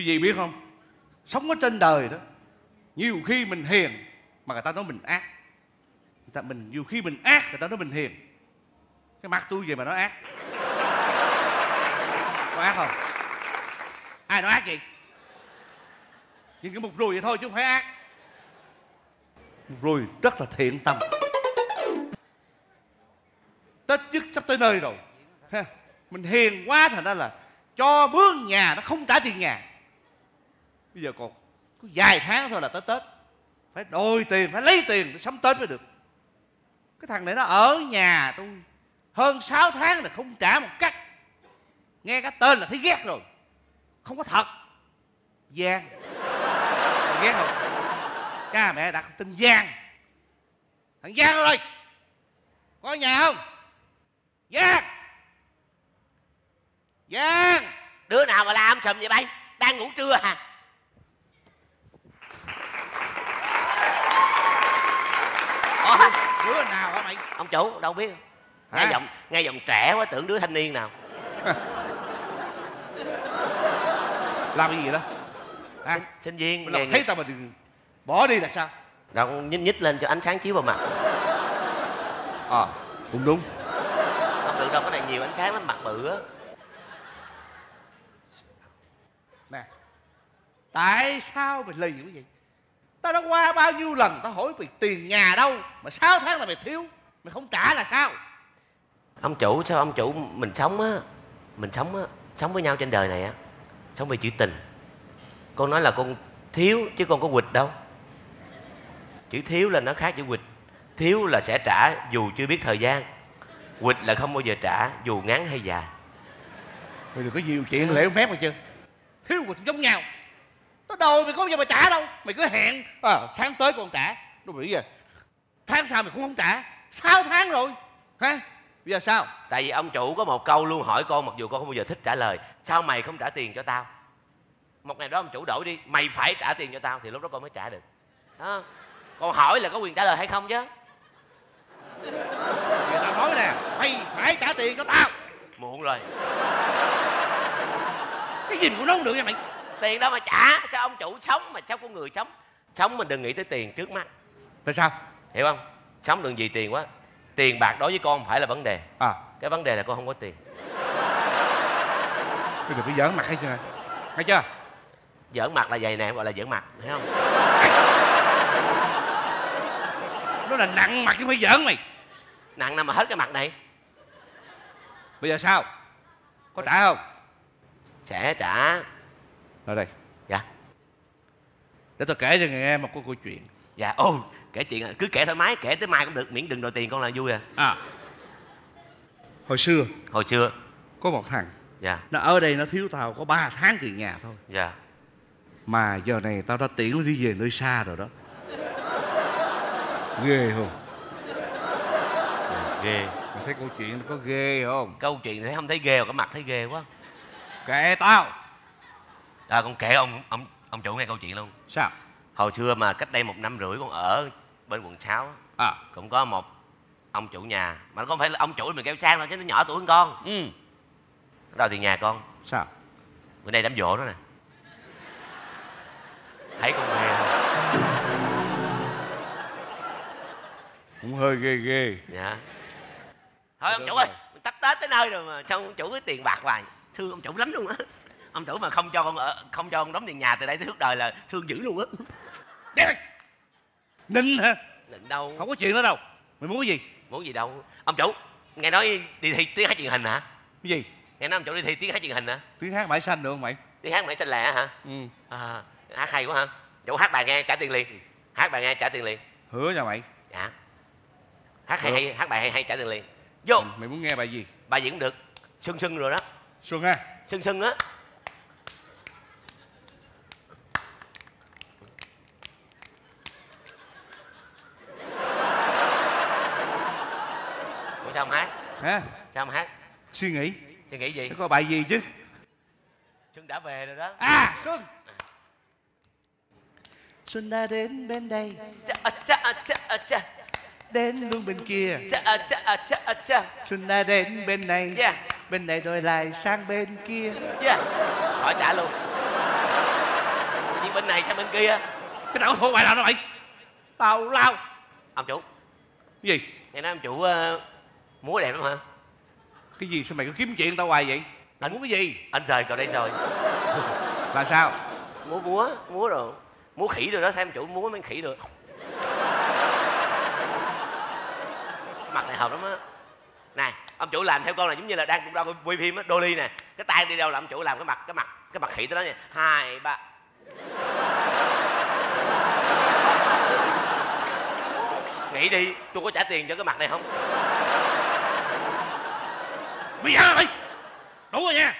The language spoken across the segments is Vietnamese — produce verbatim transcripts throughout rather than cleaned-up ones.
Quý vị biết không, sống ở trên đời đó, nhiều khi mình hiền mà người ta nói mình ác, người ta mình nhiều khi mình ác người ta nói mình hiền. Cái mặt tôi về mà nó ác, có ác không? Ai nói ác vậy? Nhìn cái mục rùi vậy thôi chứ không phải ác. Mục rùi rất là thiện tâm. Tết chức sắp tới nơi rồi, mình hiền quá thành ra là cho mướn nhà nó không trả tiền nhà. Bây giờ còn có vài tháng thôi là tới Tết, phải đòi tiền, phải lấy tiền để sắm Tết mới được. Cái thằng này nó ở nhà tôi hơn sáu tháng là không trả một cắt. Nghe cái tên là thấy ghét rồi. Không có thật, Giang. Ghét không? Cha mẹ đặt tên Giang. Thằng Giang đâu rồi? Có nhà không? Giang, Giang. Đứa nào mà la âm sầm vậy bay? Đang ngủ trưa hả? Ủa? Đứa nào hả mày? Ông chủ đâu biết. Nghe giọng, nghe giọng trẻ quá tưởng đứa thanh niên nào. Làm cái gì đó à, sinh, sinh viên mình làm thấy tao mà bỏ đi là sao? Đâu nhích nhích lên cho ánh sáng chiếu vào mặt. Ờ à, cũng đúng. Không được đâu, cái này nhiều ánh sáng lắm, mặt bự á. Nè, tại sao mày lì như vậy? Tao đã qua bao nhiêu lần tao hỏi mày tiền nhà đâu mà sáu tháng là mày thiếu, mày không trả là sao? Ông chủ sao ông chủ, mình sống á, mình sống á, sống với nhau trên đời này á, sống về chữ tình. Con nói là con thiếu chứ con có quỵt đâu. Chữ thiếu là nó khác chữ quỵt. Thiếu là sẽ trả dù chưa biết thời gian. Quỵt là không bao giờ trả dù ngắn hay dài. Mày đừng có nhiều chuyện lễ phép mà chưa. Thiếu quỵt giống nhau. Tao đòi mày có bao giờ mà trả đâu. Mày cứ hẹn à, tháng tới con trả. Nó bị vậy. Tháng sau mày cũng không trả. Sáu tháng rồi. Hả? Bây giờ sao? Tại vì ông chủ có một câu luôn hỏi con mặc dù con không bao giờ thích trả lời. Sao mày không trả tiền cho tao? Một ngày đó ông chủ đổi đi, mày phải trả tiền cho tao, thì lúc đó con mới trả được đó. Con hỏi là có quyền trả lời hay không chứ. Thì tao nói nè, mày phải trả tiền cho tao. Muộn rồi. Cái gì của nó không được nha mày. Tiền đâu mà trả, sao ông chủ sống mà sao con người sống. Sống mình đừng nghĩ tới tiền trước mắt. Tại sao? Hiểu không? Sống đừng vì tiền quá. Tiền bạc đối với con không phải là vấn đề à. Cái vấn đề là con không có tiền. Đừng có giỡn mặt hay chưa? Hay chưa? Giỡn mặt là vậy nè, gọi là giỡn mặt, thấy không? Nó là nặng mặt chứ phải giỡn mày. Nặng nằm mà hết cái mặt này. Bây giờ sao? Có trả không? Sẽ trả. Ở đây. Dạ. Để tôi kể cho người em một cái câu chuyện. Dạ, ô kể chuyện cứ kể thoải mái, kể tới mai cũng được, miễn đừng đòi tiền con là vui à. À, hồi xưa hồi xưa có một thằng, dạ, nó ở đây nó thiếu tao có ba tháng tiền nhà thôi, dạ, mà giờ này tao đã tiễn nó đi về nơi xa rồi đó. Ghê không? Dạ, ghê. Mày thấy câu chuyện có ghê không? Câu chuyện thấy không thấy ghê, cái mặt thấy ghê quá. Kệ tao à, con kệ ông ông ông chủ nghe câu chuyện luôn. Sao? Hồi xưa mà cách đây một năm rưỡi con ở bên quận sáu à. Cũng có một ông chủ nhà. Mà nó không phải là ông chủ mình kêu sang thôi chứ nó nhỏ tuổi hơn con. Ừ. Nó đòi tiền nhà con. Sao? Bữa nay đám vỗ nó nè. Thấy con ghê không? Cũng hơi ghê ghê. Dạ. Thôi ông chủ ơi, mình tắp tết tới nơi rồi mà sao ông chủ cái tiền bạc hoài. Thương ông chủ lắm luôn á. Ông chủ mà không cho con ở, không cho con đóng tiền nhà từ đây tới suốt đời là thương dữ luôn á. Đéo. Nịnh hả? Nịnh đâu. Không có chuyện đó đâu. Mày muốn cái gì? Muốn gì đâu. Ông chủ, nghe nói đi thi tiếng hát truyền hình hả? Cái gì? Nghe nói ông chủ đi thi tiếng hát truyền hình hả? Tiếng hát Mãi Xanh được không mày? Tiếng hát Mãi Xanh lẹ hả? Ừ. À, hát hay quá hả? Chủ hát bài nghe trả tiền liền. Hát bài nghe trả tiền liền. Hứa nha mày. Dạ. Hát hay, hay, hát bài hay hay trả tiền liền. Vô. Ừ, mày muốn nghe bài gì? Bài gì cũng được. Sưng sưng rồi đó. Sưng ha. Sưng sưng á. Sao không hát? Hả? Sao không hát? Suy nghĩ. Suy nghĩ gì? Nó có bài gì chứ? Xuân đã về rồi đó. À, Xuân. Xuân đã đến bên đây. Cha cha cha cha. Đến luôn bên kia. Cha cha cha cha. Xuân đã đến bên này. Yeah. Bên này rồi lại sang bên kia. Yeah. Hỏi trả luôn. từ bên này sang bên kia. Cái nào thua bài nào đó vậy? Tào lao. Ông chủ. Cái gì? Nghe nói ông chủ uh, múa đẹp lắm hả? Cái gì sao mày cứ kiếm chuyện tao hoài vậy? Anh muốn cái gì? Anh rời cậu đây rồi. Là sao? Múa múa, múa rồi. Múa khỉ rồi đó, xem chủ múa mấy khỉ rồi. Mặt này hợp lắm á. Này, ông chủ làm theo con là giống như là đang cũng đang quay phim á, đô ly nè. Cái tay đi đâu là ông chủ làm cái mặt, cái mặt, cái mặt khỉ tới đó nha. Hai, ba. Nghĩ đi, tôi có trả tiền cho cái mặt này không? Mày ra mày. Đủ rồi nha.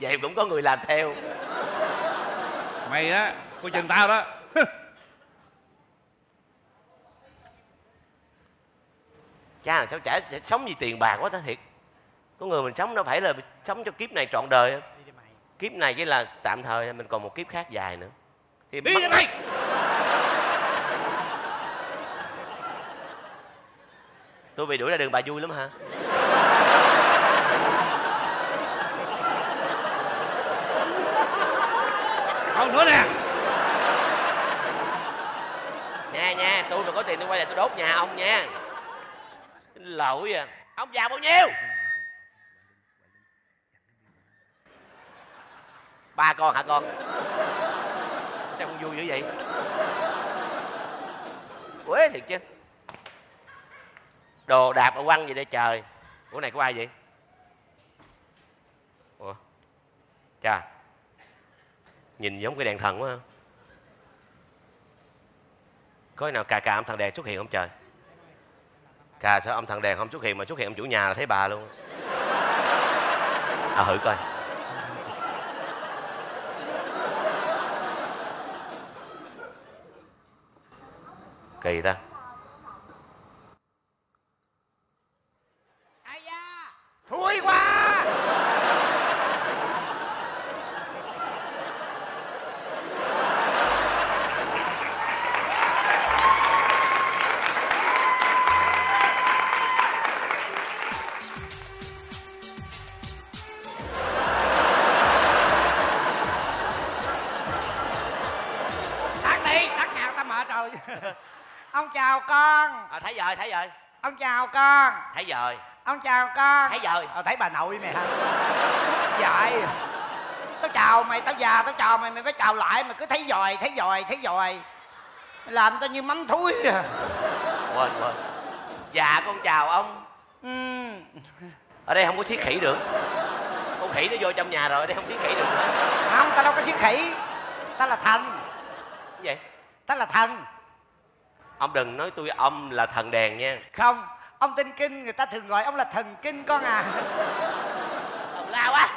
Vậy cũng có người làm theo. Mày á, coi chừng tao đó. Cha là sao chả sống vì tiền bạc quá ta thiệt. Có người mình sống đâu phải là sống cho kiếp này trọn đời không? Kiếp này chỉ là tạm thời, mình còn một kiếp khác dài nữa. Thì đi ra mày. Tôi bị đuổi ra đường bà vui lắm hả? Không nữa nè. Nha nha, tôi mà có tiền tôi quay lại tôi đốt nhà ông nha. Lỗi à. Ông già bao nhiêu? Ba con hả con? Sao con vui dữ vậy? Quế thiệt chứ. Đồ đạp ở quăng gì đây trời. Ủa này có ai vậy? Ủa chà, nhìn giống cái đèn thần quá không? Có cái nào cà cà ông thằng đèn xuất hiện không trời? Cà sao ông thằng đèn không xuất hiện mà xuất hiện ông chủ nhà là thấy bà luôn. À hử coi. Kỳ ta. Thui quá. Tắt đi, tắt nào ta mệt rồi. Ông chào con. À, thấy rồi, thấy rồi. Ông chào con. Thấy rồi. Ông chào con. Thấy rồi. Ờ, thấy bà nội mày hả? Vậy tao chào mày, tao già tao chào mày, mày phải chào lại. Mày cứ thấy rồi, thấy rồi, thấy rồi, làm tao như mắm thúi. Quên quên. Dạ con chào ông. Ừ. Ở đây không có siết khỉ được. Con khỉ nó vô trong nhà rồi, ở đây không siết khỉ được nữa. Không, tao đâu có siết khỉ. Tao là thần. Cái gì? Tao là thần. Ông đừng nói tôi ông là thần đèn nha. Không, ông Tinh Kinh người ta thường gọi ông là thần kinh con à. Ông la quá.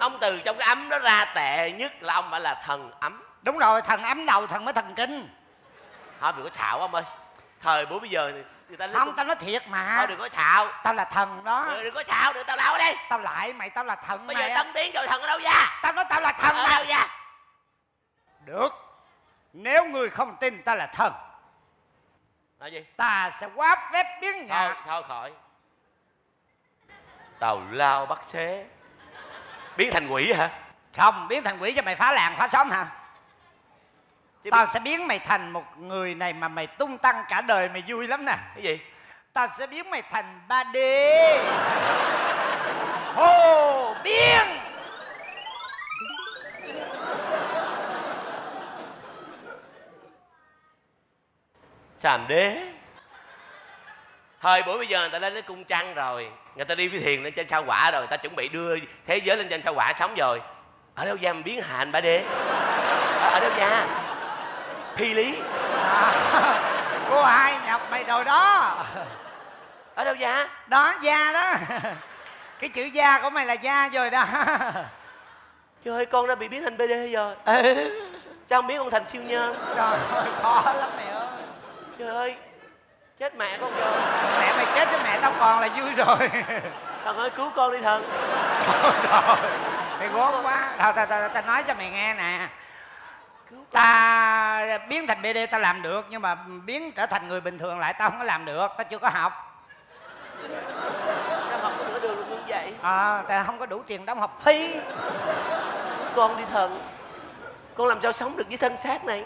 Ông từ trong cái ấm đó ra tệ nhất là ông phải là thần ấm. Đúng rồi, thần ấm đầu thần mới thần kinh. Thôi đừng có xạo ông ơi. Thời buổi bây giờ thì người ta... Ông, tao nói thiệt mà. Thôi đừng có xạo. Tao là thần đó. Đừng, đừng có xạo, đừng, tao lao ở đây. Tao lại mày, tao là thần bây mày. Bây giờ tân tiến rồi, thần ở đâu ra? Tao nói tao là thần ở đâu ra? Được. Nếu người không tin tao là thần, là gì? Ta sẽ quá phép biến nhà. Thôi, thôi khỏi. Tào lao bắt xế. Biến thành quỷ hả? Không, biến thành quỷ cho mày phá làng phá xóm hả? Chứ tao biến... sẽ biến mày thành một người này mà mày tung tăng cả đời mày vui lắm nè. Cái gì? Tao sẽ biến mày thành ba D. Hồ biến. Sàm đế. Thời buổi bây giờ người ta lên đến cung trăng rồi, người ta đi với thiền lên trên sao hỏa rồi, người ta chuẩn bị đưa thế giới lên trên sao hỏa sống rồi. Ở đâu ra mà biến hành ba đế? Ở, ở đâu ra? Phi lý. À, cô hai nhập mày rồi đó. Ở đâu ra? Đó da đó. Cái chữ da của mày là da rồi đó. Trời ơi, con đã bị biến thành ba đế rồi. Ừ. Sao không biến con thành siêu nhân? Trời ơi, khó lắm mày ơi. Trời ơi, chết mẹ con rồi. Mẹ mày chết với mẹ tao còn là vui rồi. Thần ơi cứu con đi thần. Mày gốm quá. Tao ta, ta, ta nói cho mày nghe nè. Ta biến thành bê đê tao làm được, nhưng mà biến trở thành người bình thường lại tao không có làm được. Tao chưa có học. Tao học có nửa đường luôn như vậy. Ờ, à, tao không có đủ tiền đóng học phí. Con đi thần. con làm sao sống được với thân xác này,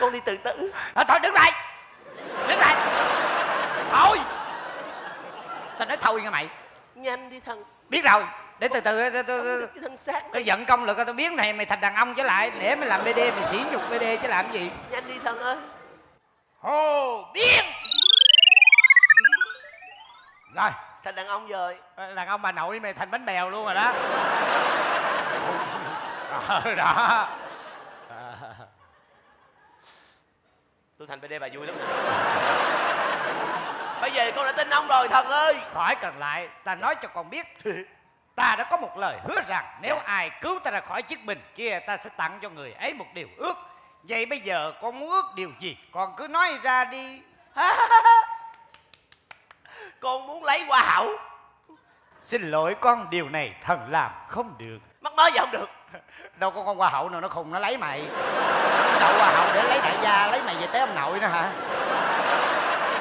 con đi tự tử. À, thôi đứng lại, đứng lại, thôi. Tao nói thôi nha mày. Nhanh đi thằng. Biết rồi, để con từ từ để, tôi, tôi giận công lực tao biết này mày thành đàn ông trở lại để mày làm bê đê, mày sỉ nhục bê đê chứ làm cái gì. Nhanh đi thằng ơi. Hồ biến rồi, thành đàn ông rồi. Đàn ông bà nội mày thành bánh bèo luôn rồi đó. Đó, đó. À. Tôi thành bê đê bà vui lắm. Bây giờ con đã tin ông rồi thần ơi. Khỏi cần lại, ta nói cho con biết. Ta đã có một lời hứa rằng nếu ai cứu ta ra khỏi chiếc bình kia, ta sẽ tặng cho người ấy một điều ước. Vậy bây giờ con muốn ước điều gì? Con cứ nói ra đi. Con muốn lấy hoa hậu. Xin lỗi con, điều này thần làm không được. Mắc mớ gì không được? Đâu có con hoa hậu nào nó khùng nó lấy mày. Đậu hoa hậu để lấy đại gia, lấy mày về tới ông nội nữa hả?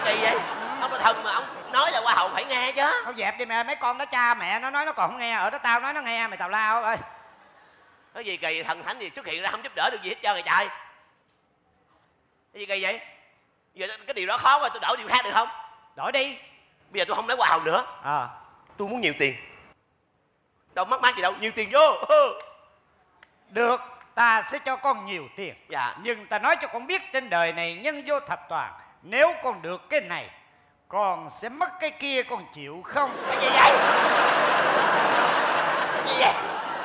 Kỳ vậy? Ông là thần mà ông nói là hoa hậu phải nghe chứ. Không dẹp đi mẹ, mấy con đó cha mẹ nó nói nó còn không nghe, ở đó tao nói nó nghe mày tào lao ơi. Nói gì kỳ, thần thánh gì xuất hiện ra không giúp đỡ được gì hết trơn rồi trời. Cái gì kỳ vậy? Giờ cái điều đó khó quá, tôi đổi điều khác được không? Đổi đi. Bây giờ tôi không lấy hoa hậu nữa. À. Tôi muốn nhiều tiền. Đâu mắc mắc gì đâu, nhiều tiền vô. Được, ta sẽ cho con nhiều tiền. Dạ. Nhưng ta nói cho con biết trên đời này nhân vô thập toàn. Nếu con được cái này, con sẽ mất cái kia, con chịu không? Cái gì vậy? Cái gì vậy?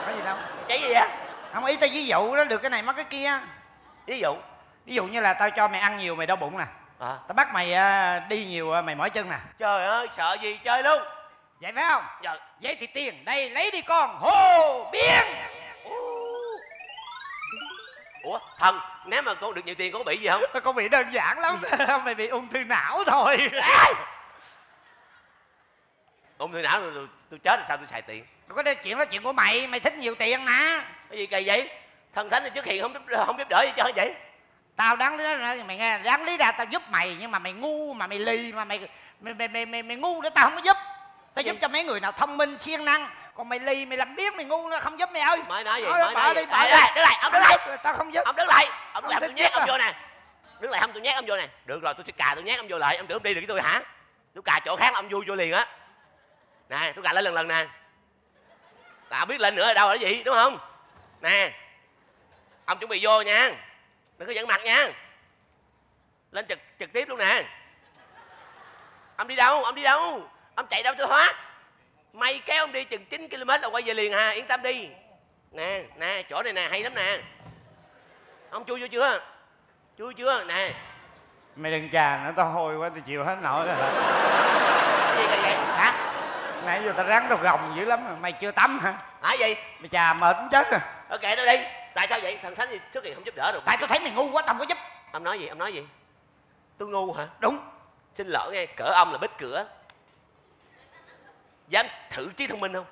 Có gì đâu. Cái gì vậy? Không, ý tao ví dụ đó, được cái này mất cái kia. Ví dụ? Ví dụ như là tao cho mày ăn nhiều mày đau bụng nè. À. Tao bắt mày đi nhiều mày mỏi chân nè. Trời ơi, sợ gì chơi luôn. Vậy phải không? Dạ. Vậy thì tiền đây lấy đi con. Hồ biến. Ủa thần, nếu mà con được nhiều tiền con có bị gì không? Con bị đơn giản lắm. Mày bị ung thư não thôi. Ung thư não rồi tôi chết làm sao tôi xài tiền? Đừng có nói chuyện đó, chuyện của mày. Mày thích nhiều tiền mà. Cái gì kỳ vậy? Thần thánh thì trước hiện không giúp, không giúp đỡ gì cho vậy. Tao đáng lý ra mày nghe, đáng lý ra tao giúp mày, nhưng mà mày ngu mà mày lì mà mày mày mày mày, mày, mày ngu nữa tao không có giúp. Tao giúp cho mấy người nào thông minh siêng năng, còn mày lì mày làm biết mày ngu nữa không giúp mày ơi. Mới nói gì? Mới nói gì? Đứng lại, đứng lại, ông đứng lại. Tao không giúp. Ông đứng lại, ông làm tôi nhét ông vô nè. Đứng lại không tôi nhét ông vô nè. Được rồi tôi sẽ cà tôi nhét ông vô lại. Ông tưởng ông đi được với tôi hả? Tôi cà chỗ khác ông vui vô liền á. Nè tôi cà lên lần lần nè. Tao biết lên nữa ở đâu là gì đúng không? Nè ông chuẩn bị vô nha, đừng có giận mặt nha. Lên trực trực tiếp luôn nè. Ông đi đâu? Ông đi đâu? Ông chạy đâu tôi hóa? Mày kéo ông đi chừng chín ki lô mét là quay về liền hà, yên tâm đi. Nè, nè, chỗ này nè, hay lắm nè. Ông chui vô chưa? Chui chưa? Nè. Mày đừng trà nữa, tao hôi quá, tao chịu hết nổi rồi. Cái gì vậy? Hả? Nãy giờ tao rắn tao gồng dữ lắm rồi, mày chưa tắm hả? Hả gì? Mày trà mệt cũng chết rồi. Thôi kệ tao đi. Tại sao vậy? Thần thánh thì xuất hiện không giúp đỡ được. Tại tao thấy mày ngu quá, tao không có giúp. Ông nói gì? Ông nói gì? Tôi ngu hả? Đúng. Xin lỗi nghe, cỡ ông là bích cửa. Dám thử trí thông minh không?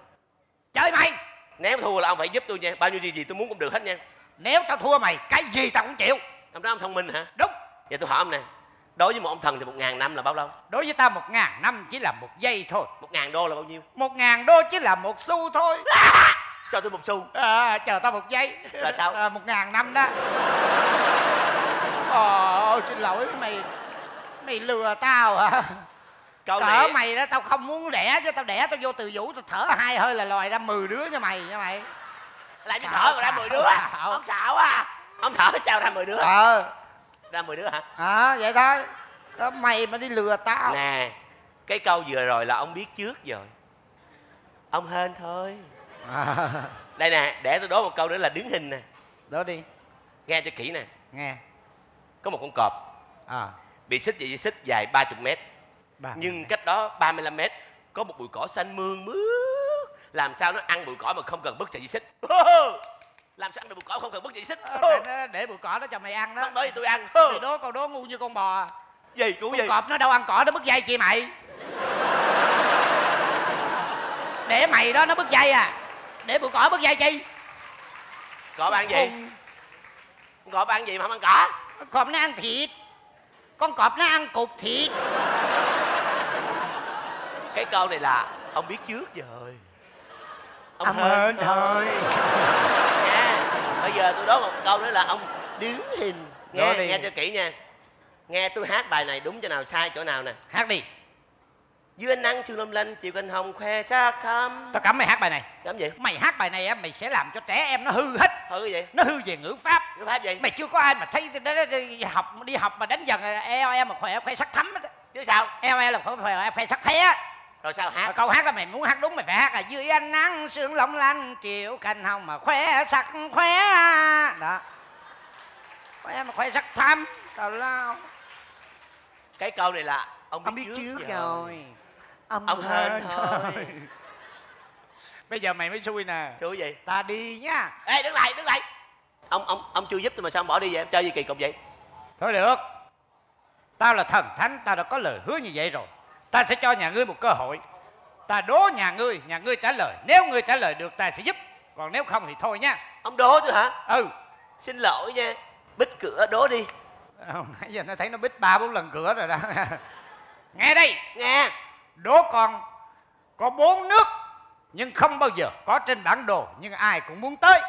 Chơi mày. Nếu thua là ông phải giúp tôi nha. Bao nhiêu gì gì tôi muốn cũng được hết nha. Nếu tao thua mày, cái gì tao cũng chịu. Ông nói ông thông minh hả? Đúng. Vậy tôi hỏi ông nè, đối với một ông thần thì một ngàn năm là bao lâu? Đối với tao một ngàn năm chỉ là một giây thôi. Một ngàn đô là bao nhiêu? Một ngàn đô chỉ là một xu thôi. À, cho tôi một xu. À, chờ tao một giây. Là sao? À, một ngàn năm đó. Ồ, xin lỗi mày. Mày lừa tao hả? Câu cỡ này... mày đó tao không muốn đẻ chứ, tao đẻ tao vô từ vũ tao thở hai hơi là lòi ra mười đứa cho mày nha mày. Lại thở mà ra mười đứa. Xạo. Ông xạo à. Ông thở sao ra mười đứa. Ờ. Ra mười đứa hả? Ờ à, vậy thôi. Đó mày mà đi lừa tao. Nè, cái câu vừa rồi là ông biết trước rồi. Ông hên thôi. À. Đây nè, để tôi đố một câu nữa là đứng hình nè. Đố đi. Nghe cho kỹ nè. Nghe. Có một con cọp. À. Bị xích gì xích dài ba mươi mét. Nhưng cách đó ba mươi lăm mét có một bụi cỏ xanh mương mướt. Làm sao nó ăn bụi cỏ mà không cần bứt sợi dây xích? Làm sao ăn được bụi cỏ không cần bứt dây xích? Để, để bụi cỏ đó chồng này ăn đó. Không bởi vì tôi ăn. Thì đố con đố ngu như con bò. Gì cũng con gì? Cọp nó đâu ăn cỏ nó bứt dây chị mày. Để mày đó nó bứt dây à? Để bụi cỏ bứt dây chi? Cọp ăn gì? Cọp ăn gì mà không ăn cỏ? Cọp nó ăn thịt. Con cọp nó ăn cục thịt. Cái câu này là ông biết trước rồi. Ông hên thôi. Nha. Bây giờ tôi đố một câu nữa là ông điển hình. Nghe, nghe cho kỹ nha. Nghe tôi hát bài này đúng chỗ nào, sai chỗ nào nè. Hát đi. Dưới ánh nắng sương lum linh, chiều cành hồng khoe sắc thắm. Tao cấm mày hát bài này. Cấm gì? Mày hát bài này á, mày sẽ làm cho trẻ em nó hư hết. Hư gì? Nó hư về ngữ pháp. Ngữ pháp gì? Mày chưa có ai mà thấy đi học đi học mà đánh dần eo em mà khoe khoe sắc thắm chứ sao? Eo em là khoe khoe sắc thé. Rồi sao hát? Rồi câu hát đó mày muốn hát đúng mày phải hát là dưới ánh nắng sương lộng lanh, chiều cành hồng mà khoe sắc khoe. Đó. Khoe mà khoe sắc thắm. Tào lao. Cái câu này là ông biết, ông biết trước, trước rồi. Ông, ông hên thôi. Bây giờ mày mới xui nè. Xui gì? Ta đi nha. Ê đứng lại, đứng lại. Ông ông ông chưa giúp tôi mà sao ông bỏ đi vậy? Em chơi gì kỳ cục vậy? Thôi được. Tao là thần thánh, tao đã có lời hứa như vậy rồi. Ta sẽ cho nhà ngươi một cơ hội. Ta đố nhà ngươi, nhà ngươi trả lời. Nếu ngươi trả lời được ta sẽ giúp. Còn nếu không thì thôi nha. Ông đố chứ hả? Ừ. Xin lỗi nha. Bích cửa đố đi. Hồi nãy giờ nó thấy nó bích ba bốn lần cửa rồi đó. Nghe đây. Nghe. Đố con có bốn nước nhưng không bao giờ có trên bản đồ, nhưng ai cũng muốn tới,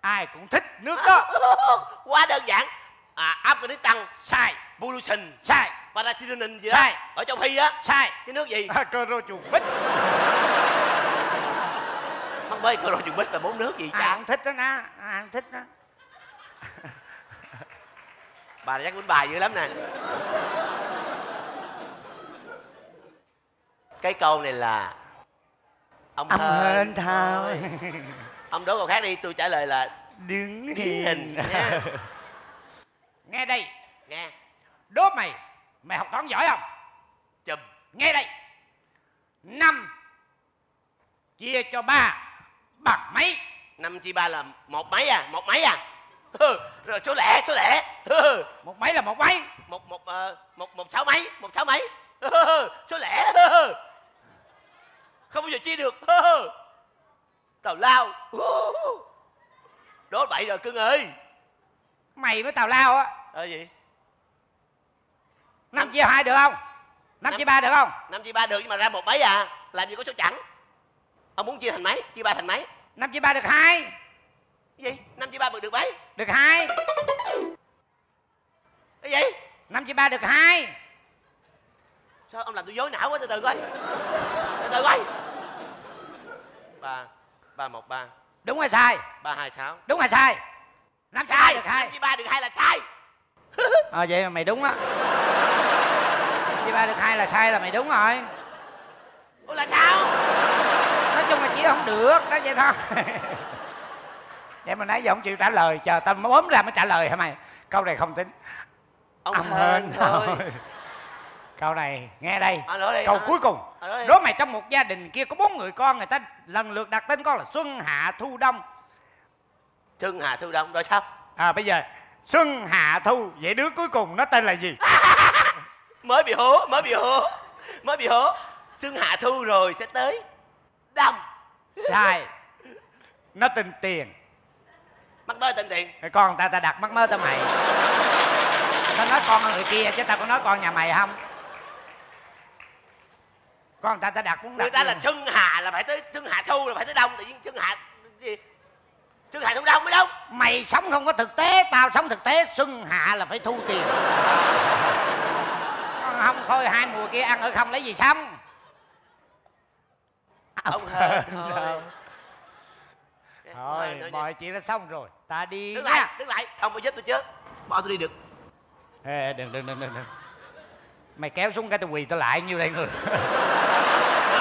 ai cũng thích nước đó. Quá đơn giản. À, Afghanistan sai, Bulusan sai, Palestine gì đó sai, ở châu Phi á sai, cái nước gì? À, Cờ Rô Chuồng Bích. Không biết Cờ Rô Chuồng Bích là bốn nước gì? Ai cũng thích đó nè, ai cũng thích đó. Bà chắc quýnh bài dữ lắm nè. Cái câu này là ông, ông hên, hên thôi. Ông đố câu khác đi, tôi trả lời là đứng hình nha. Nghe đây. Nghe. Đố mày, mày học toán giỏi không? Chùm. Nghe đây. Năm chia cho ba bằng mấy? Năm chia ba là một mấy à? Một mấy à? Rồi số lẻ, số lẻ. Một mấy là một mấy. Một một uh, một một sáu mấy, một sáu mấy. Số lẻ. Không bao giờ chia được. Tào lao. Đố bậy rồi cưng ơi. Mày với tào lao á. Ờ gì? Năm chia hai được không? Năm chia ba được không? Năm chia ba được nhưng mà ra một mấy à. Làm gì có số chẵn. Ông muốn chia thành mấy? Chia ba thành mấy? Năm chia ba được hai. Cái gì? Năm chia ba được mấy? Được hai. Cái gì? Năm chia ba được hai. Sao ông làm tôi dối não quá, từ từ coi. Từ từ coi. Ba ba một ba. Đúng hay sai? Ba hai sáu. Đúng hay sai? Năm sai. Năm chia ba được hai là sai. Ờ à, vậy mà mày đúng á. Năm chia ba được hai là sai là mày đúng rồi. Ủa là sao? Nói chung là chỉ không được đó vậy thôi. Vậy mà nãy giờ không chịu trả lời, chờ tao bấm ra mới trả lời hả mày? Câu này không tính. Ông, ông hên thôi. thôi. Câu này nghe đây. À, đi, câu à, cuối cùng. À, đố mày trong một gia đình kia có bốn người con, người ta lần lượt đặt tên con là Xuân Hạ Thu Đông. Xuân Hạ Thu Đông rồi sao? À bây giờ Xuân Hạ Thu, vậy đứa cuối cùng nó tên là gì? Mới bị hố, mới bị hố, mới bị hố. Xuân Hạ Thu rồi sẽ tới Đông. Sai. Nó tên Tiền. Mắc mơ tên Tiền. Rồi con ta ta đặt mắc mơ tao mày. Tao nói con người kia chứ tao có nói con nhà mày không? Con ta ta đặt muốn đặt người ta là Xuân Hà là phải tới Xuân Hạ Thu là phải tới Đông, tự nhiên Xuân Hạ gì? Xuân Hạ Thu Đông mới đúng. Mày sống không có thực tế, tao sống thực tế. Xuân Hạ là phải thu tiền. Con không thôi hai mùa kia ăn ở không lấy gì sống. Ông hên thôi. Thôi mọi chuyện đã xong rồi, ta đi. Đứng lại, đứng lại. Ông có giúp tôi chứ? Bỏ tôi đi được. Ê, đừng đừng đừng đừng. Mày kéo xuống cái tao quỳ tao lại nhiêu đây người.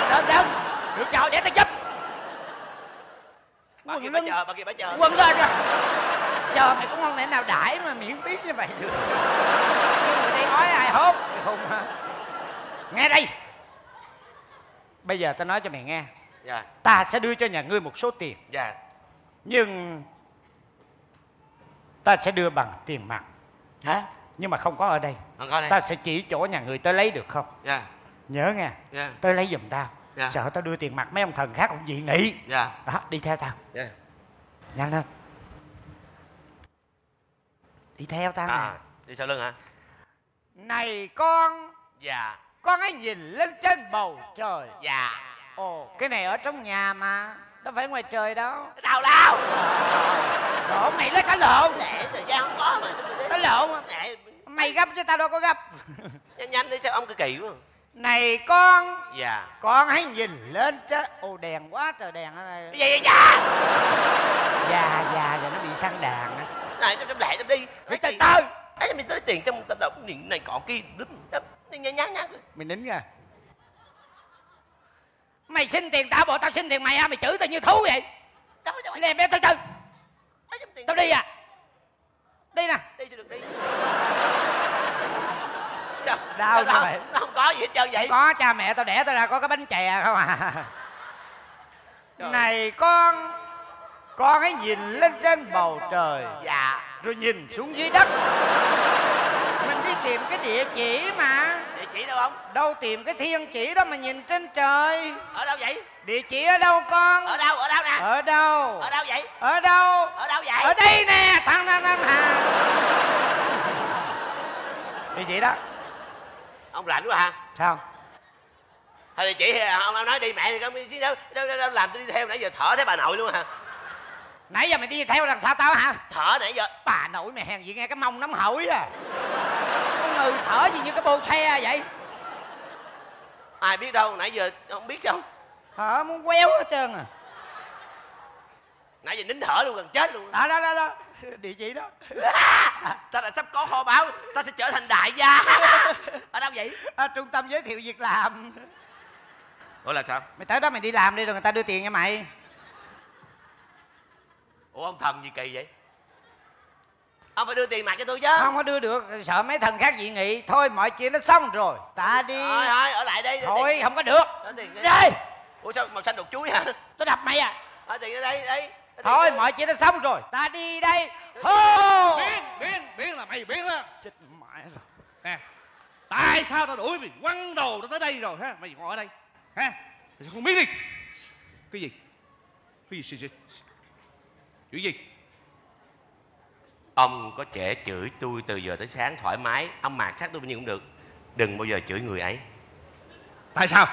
Đừng đừng. Được rồi để tao giúp. Bà kia bà chờ, bà kia bà chờ. Quần lên cho. Chờ mày cũng không thể nào đãi mà miễn phí như vậy được. Người đây ói ai hốt. Không hả? Nghe đây. Bây giờ tao nói cho mày nghe. Dạ. Ta sẽ đưa cho nhà ngươi một số tiền. Dạ. Nhưng ta sẽ đưa bằng tiền mặt. Hả? Nhưng mà không có ở đây. Không có đây. Ta sẽ chỉ chỗ nhà người tới lấy được không? Dạ. Nhớ nghe. Dạ. Tới lấy giùm tao. Dạ. Sợ tao đưa tiền mặt mấy ông thần khác cũng dị nghị. Dạ. Đó, đi theo tao. Dạ. Nhanh lên. Đi theo tao à, nè. Đi sau lưng hả? Này con. Dạ. Con ấy nhìn lên trên bầu trời. Dạ. Ồ, cái này ở trong nhà mà. Đâu phải ngoài trời đâu. Đào lao. Lộn mày lấy cả lộn. Để thời gian không có mà. Cái lộn để... Mày gấp chứ tao đâu có gấp. Nhanh nhanh đi, sao ông cứ kỳ quá. Này con. Dạ. Con hãy nhìn lên chứ. Ồ đèn quá trời đèn ở đây. Cái gì vậy cha? Dạ dạ dạ nó bị săn đàn. Này cho chấm lẹ chấm đi. Từ từ. Ấy mình tới tiền trong tao động điện này cọ kia đúng. Nhanh nhanh nhanh. Mình nín ra. Mày xin tiền tao bộ tao xin tiền mày à? Mày chửi tao như thú vậy. Nè em từ từ. Tao đi à. Đi nè. Đi cho được đi. Sao? Đau cho mày. Nó không có gì hết trơn vậy. Có cha mẹ tao đẻ tao ra có cái bánh chè không à. Trời. Này con. Con hãy nhìn lên trên bầu trời. Dạ. Rồi nhìn xuống dưới đất. Mình đi tìm cái địa chỉ mà. Địa chỉ đâu không? Đâu tìm cái thiên chỉ đó mà nhìn trên trời. Ở đâu vậy? Địa chỉ ở đâu con? Ở đâu? Ở đâu nè? Ở đâu? Ở đâu vậy? Ở đâu? Ở đâu vậy? Ở đây nè. Thằng thằng thằng hà. Địa chỉ đó. Ông rảnh quá hả? Sao? Thôi địa chỉ ông nói đi mẹ không đi đâu, đâu, đâu, đâu làm tôi đi theo nãy giờ thở thấy bà nội luôn hả? Nãy giờ mày đi theo đằng sau tao hả? Thở nãy giờ. Bà nội mày hèn gì nghe cái mông nóng hổi à. Con người thở gì như cái bô xe vậy. Ai biết đâu nãy giờ không biết sao. Thở muốn quéo hết trơn à. Nãy giờ nín thở luôn gần chết luôn. Đó đó đó, đó. Địa chỉ đó. Ta đã sắp có kho báo. Ta sẽ trở thành đại gia. Ở đâu vậy? À, trung tâm giới thiệu việc làm. Ủa là sao? Mày tới đó mày đi làm đi rồi người ta đưa tiền cho mày. Ủa ông thần gì kỳ vậy? Ông phải đưa tiền mặt cho tôi chứ. Không có đưa được, sợ mấy thần khác dị nghị. Thôi mọi chuyện nó xong rồi. Ta đi. Thôi thôi ở lại đây. Thôi tiền. Không có được. Đây. Ủa sao màu xanh đục chuối hả? Tôi đập mày à. Thôi tiền ở đây đây. Thôi mọi chuyện nó xong rồi. Ta đi đây. Hô. Biến biến biến là mày biến đó. Chết mãi rồi. Nè. Tại sao tao đuổi mày quăng đồ tao tới đây rồi ha? Mày ngồi ở đây. Ha? Mày không biết đi. Cái gì? Cái gì? Chửi gì? Ông có trẻ chửi tôi từ giờ tới sáng thoải mái. Ông mạt sát tôi bao nhiêu cũng được. Đừng bao giờ chửi người ấy. Tại sao?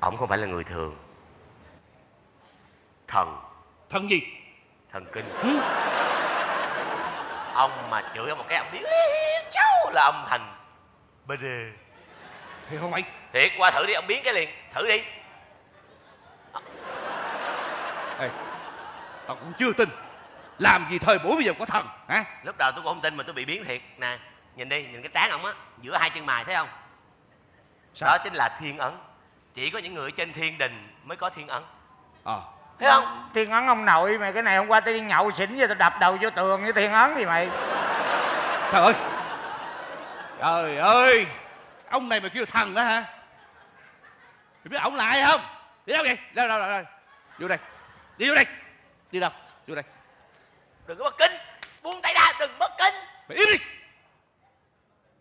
Ông không phải là người thường. Thần. Thần gì? Thần kinh. Ừ. Ông mà chửi ông một cái ông biết cháu là ông thành bê đê. Thiệt không mày? Thiệt, qua thử đi, ông biến cái liền. Thử đi. Ê, tao cũng chưa tin. Làm gì thời buổi bây giờ có thần hả? Lúc đầu tôi cũng không tin mà tôi bị biến thiệt. Nè, nhìn đi, nhìn cái trán ông á. Giữa hai chân mày thấy không? Sao? Đó chính là thiên ấn. Chỉ có những người trên thiên đình mới có thiên ấn. Ờ à. Thấy không? Thiên ấn ông nội mày, cái này hôm qua tao đi nhậu xỉn rồi tao đập đầu vô tường với thiên ấn gì mày. Trời ơi. Trời ơi. Ông này mà kêu thần đó hả? Mày biết ổng lại không? Đi đâu vậy? Đâu đâu đâu đâu. Vô đây. Đi vô đây. Đi đâu? Vô đây. Đừng có bất kính. Buông tay ra, đừng bất kính. Mày im đi.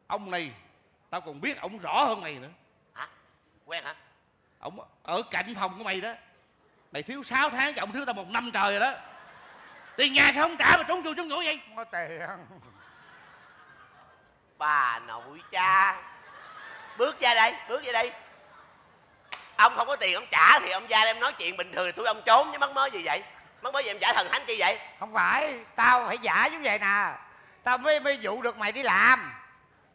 Ông này tao còn biết ổng rõ hơn mày nữa. Hả? Quen hả? Ổng ở cạnh phòng của mày đó. Mày thiếu sáu tháng, ông thiếu tao một năm trời rồi đó. Tiền nhà sao không trả mà trốn chui trốn nhủi vậy? Có tiền. Bà nội cha. Bước ra đây, bước ra đây. Ông không có tiền ông trả thì ông ra đây em nói chuyện bình thường. Tụi ông trốn chứ mắc mớ gì vậy? Mắc mớ gì em giả thần thánh chi vậy? Không phải, tao phải giả giống vậy nè. Tao mới mới dụ được mày đi làm.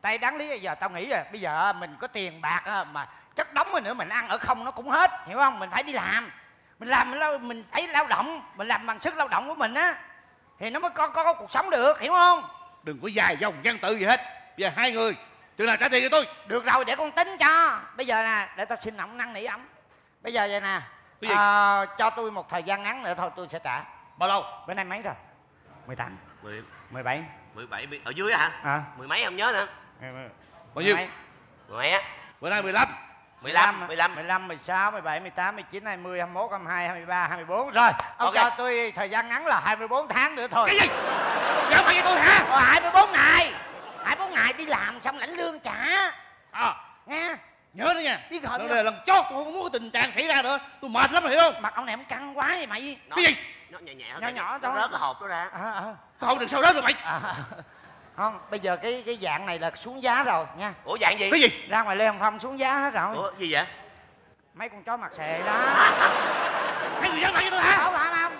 Tại đáng lý giờ tao nghĩ rồi. Bây giờ mình có tiền bạc mà chất đóng rồi nữa mình ăn ở không nó cũng hết. Hiểu không? Mình phải đi làm. Mình làm mình, lao, mình phải lao động. Mình làm bằng sức lao động của mình á. Thì nó mới có, có, có cuộc sống được. Hiểu không? Đừng có dài dòng văn tự gì hết. Bây giờ hai người chừng nào trả tiền cho tôi. Được rồi để con tính cho. Bây giờ nè, để tao xin ổng năn nỉ ổng. Bây giờ vậy nè, à, cho tôi một thời gian ngắn nữa thôi tôi sẽ trả. Bao lâu? Bữa nay mấy rồi? mười tám. Mười bảy. Mười bảy ở dưới hả? À. Mười mấy không nhớ nữa. Bao nhiêu? Mười mấy á. Bữa nay mười lăm. Mười lăm, mười lăm, mười lăm, mười sáu, mười bảy, mười tám, mười chín, hai mươi, hai mốt, hai hai, hai ba, hai bốn. Rồi, ông okay. Cho tôi thời gian ngắn là hai mươi bốn tháng nữa thôi. Cái gì? Giỡn phải với tôi hả? Ờ, hai mươi bốn ngày. Hai mươi bốn ngày đi làm xong lãnh lương trả. Ờ à. Nghe. Nhớ đó nha. Biết rồi. Lần, lần chót tôi không muốn cái tình trạng xảy ra nữa. Tôi mệt lắm rồi, hiểu không? Mặt ông này ông căng quá vậy mày. Nó, cái gì? Nó nhẹ nhẹ thôi. Nhỏ nhỏ thôi. Rớt cái hộp đó ra. Ờ à, à. Cái hộp đằng sau rớt rồi mày. À, à. Không, bây giờ cái cái dạng này là xuống giá rồi nha. Ủa dạng gì? Cái gì? Ra ngoài Lê Hồng Phong xuống giá hết rồi. Ủa gì vậy? Mấy con chó mặt xệ đó. Hai người dân lại cho tôi hả? Không, không, không.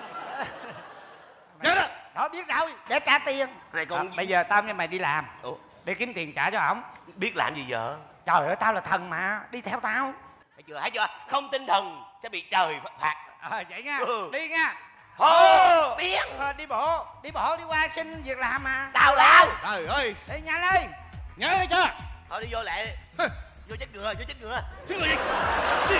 Nhớ đó. Thôi biết rồi, để trả tiền. Này còn à, bây giờ tao với mày đi làm. Ủa? Để kiếm tiền trả cho ổng. Biết làm gì giờ? Trời ơi, tao là thần mà, đi theo tao. Thấy chưa, thấy chưa? Không tin thần sẽ bị trời phạt. Ờ, vậy nha, ừ. Đi nha. Hô, tiếng. Đi bộ, đi bộ đi qua xin việc làm mà. Tào lao. Trời ơi. Đi nhanh lên. Nhớ đi chưa? Thôi đi vô lẹ. Vô chết ngựa, vô chết ngựa. Chết ngựa gì? Đi.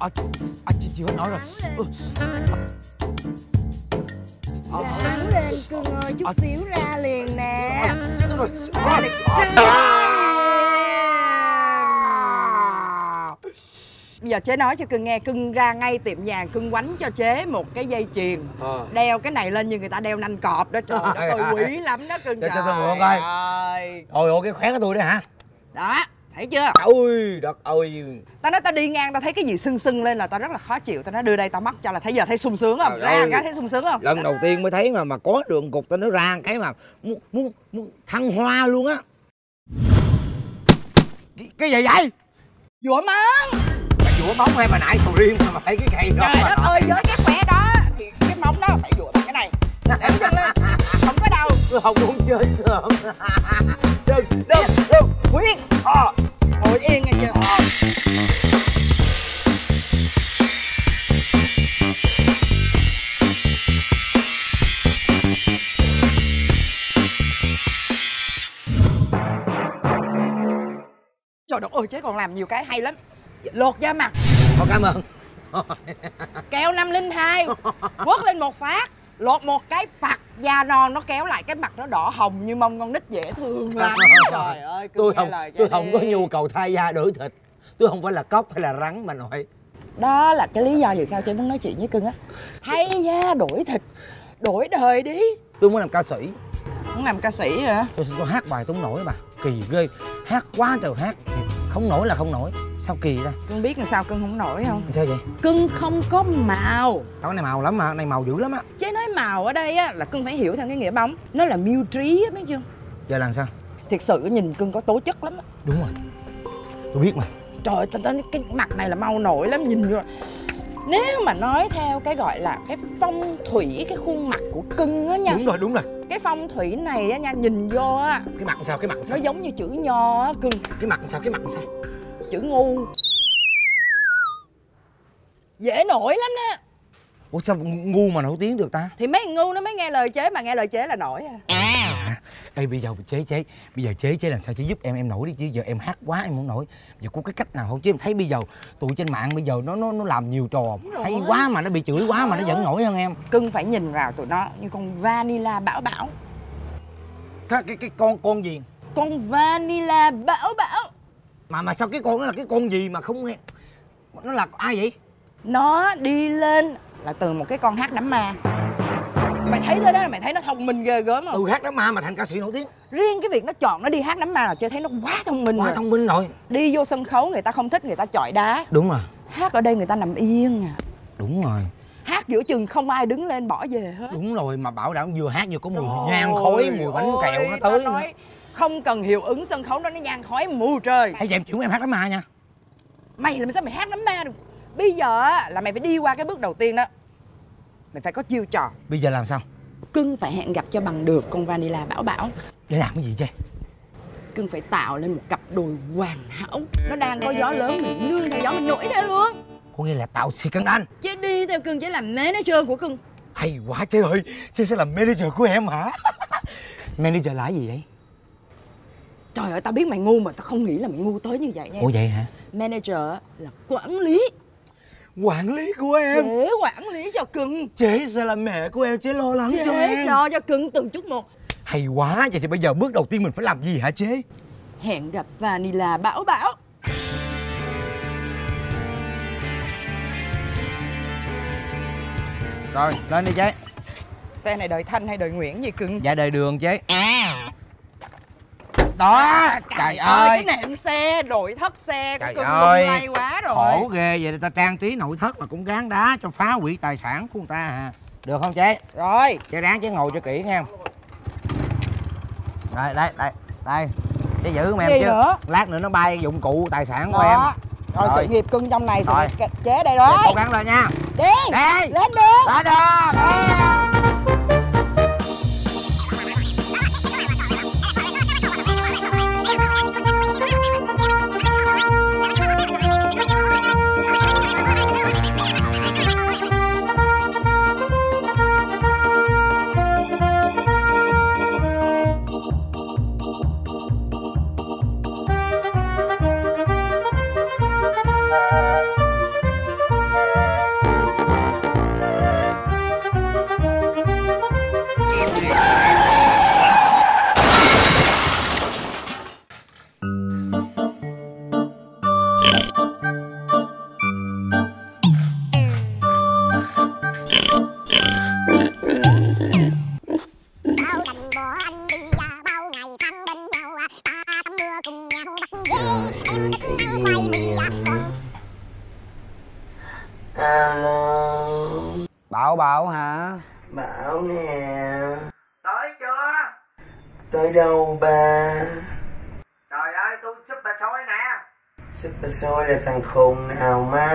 À, à, chị chị hết nói rồi. Ráng lên cưng ơi, chút xíu ra liền nè. Ra liền nè. Bây giờ chế nói cho cưng nghe, cưng ra ngay tiệm vàng, cưng quánh cho chế một cái dây chuyền. Đeo cái này lên như người ta đeo nanh cọp đó, trời đất ơi, quý lắm đó cưng. Trời ơi, ôi ôi cái khoén của tôi đó hả? Đó. Thấy chưa? Ôi, đất ơi. Tao nói tao đi ngang tao thấy cái gì sưng sưng lên là tao rất là khó chịu. Tao nói đưa đây tao mắc cho là thấy giờ thấy sung sướng không? Trời ra cái thấy sung sướng không? Lần đầu tiên mới thấy mà mà có đường cục tao nó ra cái mà muốn muốn muốn thăng hoa luôn á. Cái, cái gì vậy? Dũa móng. Mày dũa móng hay mà nãy sầu riêng mà phải cái cây đó. Trời đất ơi, với cái khỏe đó thì cái móng đó phải dũa bằng cái này. Em chân lên. Không có đâu. Tôi không muốn chơi sớm. Đừng, đừng, đừng. Quyên. Ờ. Ngồi yên nghe chưa? Ờ. Trời đất ơi, chế còn làm nhiều cái hay lắm. Lột da mặt. Thôi cảm ơn. Kẹo năm không hai quất lên một phát, lột một cái bạc da non nó kéo lại cái mặt nó đỏ hồng như mông con nít dễ thương lắm. Trời ơi, tôi không tôi đi. Không có nhu cầu thay da đổi thịt, tôi không phải là cóc hay là rắn mà nội. Đó là cái lý do vì sao chị muốn nói chuyện với cưng á. Thay da đổi thịt, đổi đời đi. Tôi muốn làm ca sĩ. Muốn làm ca sĩ hả? Tôi, tôi hát bài tôi không nổi mà kỳ ghê, hát quá trời hát thì không nổi là không nổi. Sao kỳ đây? Cưng biết làm sao cưng không nổi không? Sao vậy? Cưng không có màu. Cái này màu lắm mà, cái này màu dữ lắm á. Chế nói màu ở đây á là cưng phải hiểu theo cái nghĩa bóng. Nó là miêu trí á, biết chưa? Giờ làm sao? Thiệt sự nhìn cưng có tố chất lắm á. Đúng rồi, tôi biết mà. Trời ơi, tao nói cái mặt này là mau nổi lắm, nhìn rồi. Nếu mà nói theo cái gọi là cái phong thủy, cái khuôn mặt của cưng á nha. Đúng rồi, đúng rồi. Cái phong thủy này á nha, nhìn vô á. Cái mặt sao, cái mặt sao? Nó giống như chữ nho á cưng. Cái mặt sao, cái mặt sao? Chữ ngu dễ nổi lắm đó. Ủa sao ngu mà nổi tiếng được ta? Thì mấy ngu nó mới nghe lời chế, mà nghe lời chế là nổi à. À ê, bây giờ chế chế bây giờ chế chế làm sao chế giúp em em nổi đi chứ, giờ em hát quá em không nổi. Giờ có cái cách nào không chứ? Em thấy bây giờ tụi trên mạng bây giờ nó nó nó làm nhiều trò hay quá mà nó bị chửi. Trời quá mà nó vẫn nổi hơn em. Cưng phải nhìn vào tụi nó như con Vanilla Bảo Bảo. Cái cái cái con con gì? Con Vanilla Bảo Bảo. Mà mà sao cái con đó là cái con gì mà không nghe? Nó là ai vậy? Nó đi lên là từ một cái con hát đám ma. Mày thấy tới đó là mày thấy nó thông minh ghê gớm không? Ừ, hát đám ma mà thành ca sĩ nổi tiếng. Riêng cái việc nó chọn nó đi hát đám ma là chưa thấy nó quá thông minh quá rồi. Quá thông minh rồi. Đi vô sân khấu người ta không thích người ta chọi đá. Đúng rồi. Hát ở đây người ta nằm yên à. Đúng rồi. Hát giữa chừng không ai đứng lên bỏ về hết. Đúng rồi, mà bảo đảm vừa hát vừa có mùi nhang khói, mùi bánh kẹo nó tới. Nói không cần hiệu ứng sân khấu đó, nó nhang khói mù trời. Hay vậy em chịu em hát đám ma nha. Mày làm sao mày hát đám ma được? Bây giờ là mày phải đi qua cái bước đầu tiên đó. Mày phải có chiêu trò. Bây giờ làm sao? Cưng phải hẹn gặp cho bằng được con Vanilla Bảo Bảo. Để làm cái gì chứ? Cưng phải tạo lên một cặp đôi hoàn hảo. Nó đang có gió lớn mình nương theo gió mình nổi theo luôn. Có nghĩa là tạo xì căng đan. Chứ đi theo cưng chỉ làm manager của cưng. Hay quá chế ơi, chế sẽ làm manager của em hả? Manager là cái gì vậy? Trời ơi, tao biết mày ngu mà tao không nghĩ là mày ngu tới như vậy nha. Ủa vậy hả? Manager là quản lý. Quản lý của em? Chế quản lý cho cưng. Chế sẽ là mẹ của em, chế lo lắng chế cho em. Chế lo cho cưng từng chút một. Hay quá, vậy thì bây giờ bước đầu tiên mình phải làm gì hả chế? Hẹn gặp Vanilla Bảo Bảo. Rồi, lên đi chế. Xe này đời Thanh hay đời Nguyễn gì cưng? Dạ đời Đường chế. đó. Trời ơi, ơi cái nệm xe, nội thất xe cũng tùm lum lay quá rồi. Khổ ghê, vậy ta trang trí nội thất mà cũng gán đá cho phá hủy tài sản của người ta hả? Được không chế? Rồi chế đáng chế ngồi cho kỹ nghe không? Rồi đây, đây, đây chế giữ em chứ nữa. Lát nữa nó bay dụng cụ tài sản đó của em. Rồi, rồi sự nghiệp cưng trong này, sự nghiệp chế đây rồi. Cố gắng lên nha. Đi, đi. Lên đường. Lên đường. Bảo Bảo hả? Bảo nè. Tới chưa? Tới đâu ba? Trời ơi, tôi Super bà sói nè. Super bà sói là thằng khùng nào má.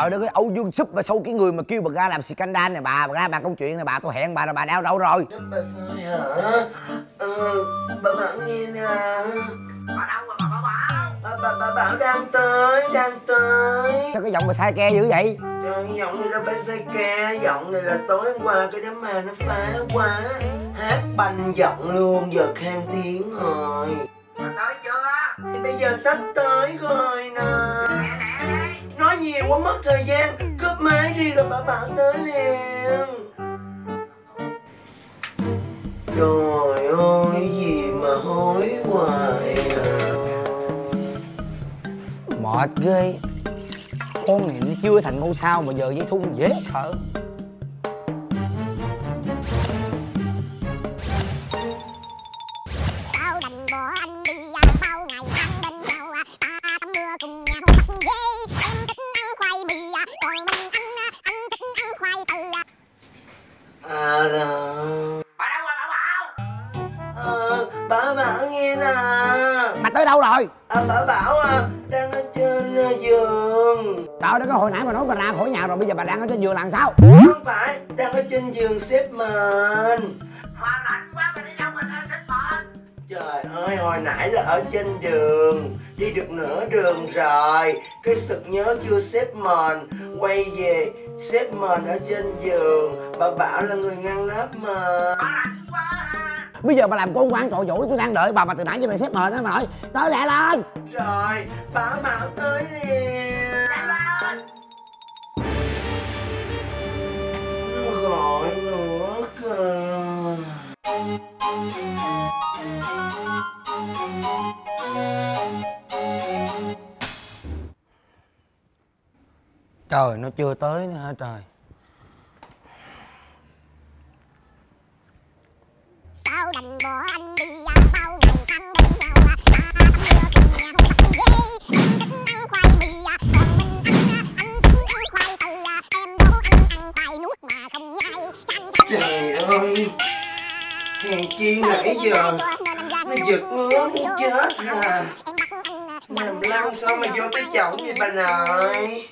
Trời đất ơi, Âu Dương Super bà sói, cái người mà kêu bà ra làm scandal này bà, bà ra bà công chuyện này bà, tôi hẹn bà là bà đau đâu rồi. Super bà sói hả? Ừ, bà Bảo nghe nè. Bà đâu rồi bà Bảo Bảo? Bà, bà, bà Bảo đang tới, đang tới. Sao cái giọng bà sai ke dữ vậy? Trời, giọng này đâu phải sai ke, giọng này là tối hôm qua cái đám ma nó phá quá. Hát banh giọng luôn, giờ khan tiếng rồi. Mà tới chưa? Thì bây giờ sắp tới rồi nè. Nói nhiều quá mất thời gian, cướp máy đi rồi bà Bảo tới liền. Trời ơi, gì mà hối hoài à. Mệt ghê. Con này nó chưa thành ngôi sao mà giờ dây thun dễ sợ. Tao đành bỏ anh đi bao ngày ăn bên nhau, ta tắm mưa cùng nhau bắt dê. Anh thích ăn khoai mì, còn mình ăn anh thích ăn khoai từ. À là bà đâu rồi Bảo Bảo? Ờ, Bảo Bảo nghe nè. Bà tới đâu rồi? À, Bảo Bảo à, đang ở trên giường. Trời đất ơi, hồi nãy mà nói bà ra khỏi nhà rồi, bây giờ bà đang ở trên giường làm sao? Không phải, đang ở trên giường xếp mền. Hoa lạnh quá, bà đi đâu mà lên xếp mền? Trời ơi, hồi nãy là ở trên đường, đi được nửa đường rồi, cái sực nhớ chưa xếp mền, quay về xếp mền ở trên giường. Bà Bảo là người ngăn nắp mà. Bà lạnh quá. Bây giờ bà làm con quan trội vũ, tôi đang đợi bà mà từ nãy giờ bà xếp mền đó mà nói. Tới lẹ lên. Rồi, bà Bảo tới liền. Gọi nữa kìa. Trời, nó chưa tới nữa hả trời? Sao đành bỏ anh đi bao ngày ăn bên nhau, ta tắm mưa cùng nhau bắt dê. Anh thích ăn khoai mì, còn mình ăn anh thích ăn khoai từ. Em đổ anh ăn khoai nuốt mà không nhai. Trời ơi, hèn chi nãy giờ nó giật ngứa muốn chết à. Làm lâu sao mà vô tới chậu vậy bà nội?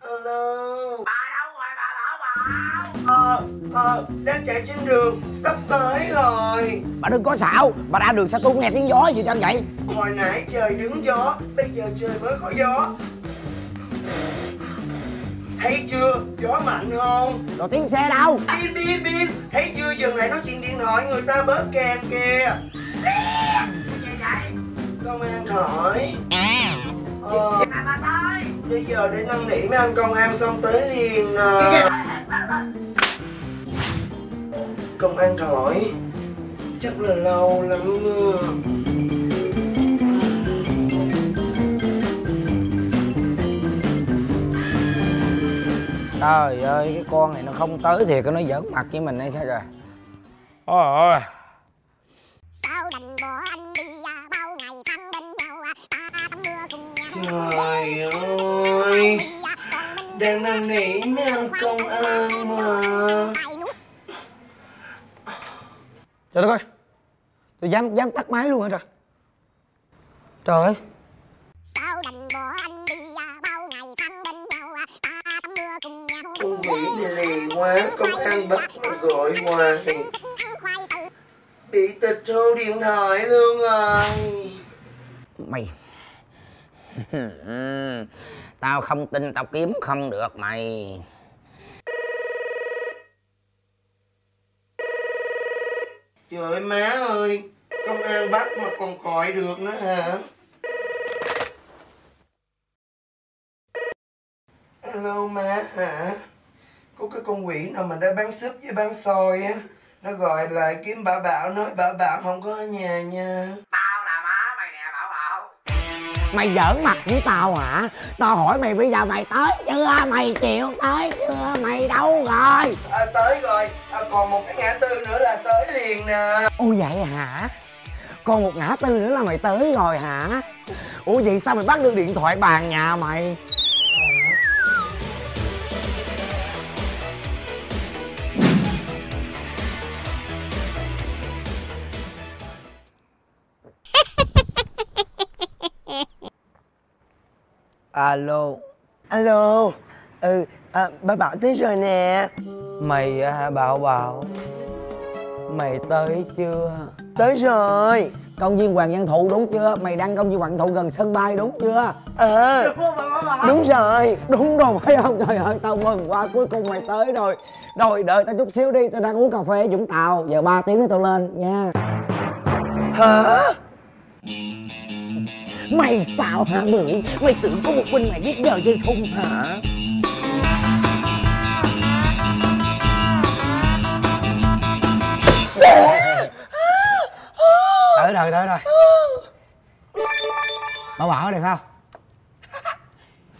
Alo. Bà đâu rồi bà Bảo Bảo? Ờ, ờ, đang chạy trên đường, sắp tới rồi. Bà đừng có xạo, bà ra đường sao tôi không nghe tiếng gió gì đang vậy? Hồi nãy trời đứng gió, bây giờ trời mới có gió. Thấy chưa, gió mạnh không? Rồi tiếng xe đâu? Bin bin bin, thấy chưa, dừng lại nói chuyện điện thoại người ta bớt kèm kìa. Cái gì vậy? Công an hỏi. À. Ờ. Dạ, bà tới. Bây giờ để năn nỉ mấy anh công an xong tới liền à. Công an hỏi. Chắc là lâu lắm. Trời ơi, cái con này nó không tới thiệt, nó giỡn mặt với mình hay sao trời. Ôi ôi. Sao đành bỏ Trời ơi, đang năn nỉ mấy anh công an mà. Trời đất ơi, tôi dám dám tắt máy luôn hả trời? Trời ơi. Sao đành bỏ anh đi, bao ngày tháng bên nhau, ta tắm mưa cùng nhau. Tôi nghĩ gì lì quá, công an bắt mà gọi hoài. Bị tịch thu điện thoại luôn rồi. Mày tao không tin tao kiếm không được mày. Trời ơi má ơi, công an bắt mà còn gọi được nữa hả? Alo má hả? Có cái con quỷ nào mà đã bán súp với bán xôi á, nó gọi lại kiếm bà Bảo, nói bà Bảo không có ở nhà nha. Tao là má mày nè Bảo Bảo. Mày giỡn mặt với tao hả? Tao hỏi mày bây giờ mày tới chưa? Mày chịu tới chưa? Mày đâu rồi? À, tới rồi, à, còn một cái ngã tư nữa là tới liền nè. Ô vậy hả? Còn một ngã tư nữa là mày tới rồi hả? Ủa vậy sao mày bắt được điện thoại bàn nhà mày? Alo. Alo. Ừ, à, bà Bảo tới rồi nè. Mày hả Bảo Bảo? Mày tới chưa? Tới rồi. Công viên Hoàng Văn Thụ đúng chưa? Mày đang công viên Hoàng Thụ gần sân bay đúng chưa? Ờ. Đúng không Bảo Bảo? Đúng rồi. Đúng rồi phải không? Trời ơi tao mừng quá, cuối cùng mày tới rồi. Rồi đợi tao chút xíu đi, tao đang uống cà phê ở Vũng Tàu. Giờ ba tiếng nữa tao lên nha. Hả? Mày xạo hả mượn? Mày tưởng có một mình mày biết giờ dây thun hả? Tới rồi, tới rồi. Bảo Bảo đẹp không?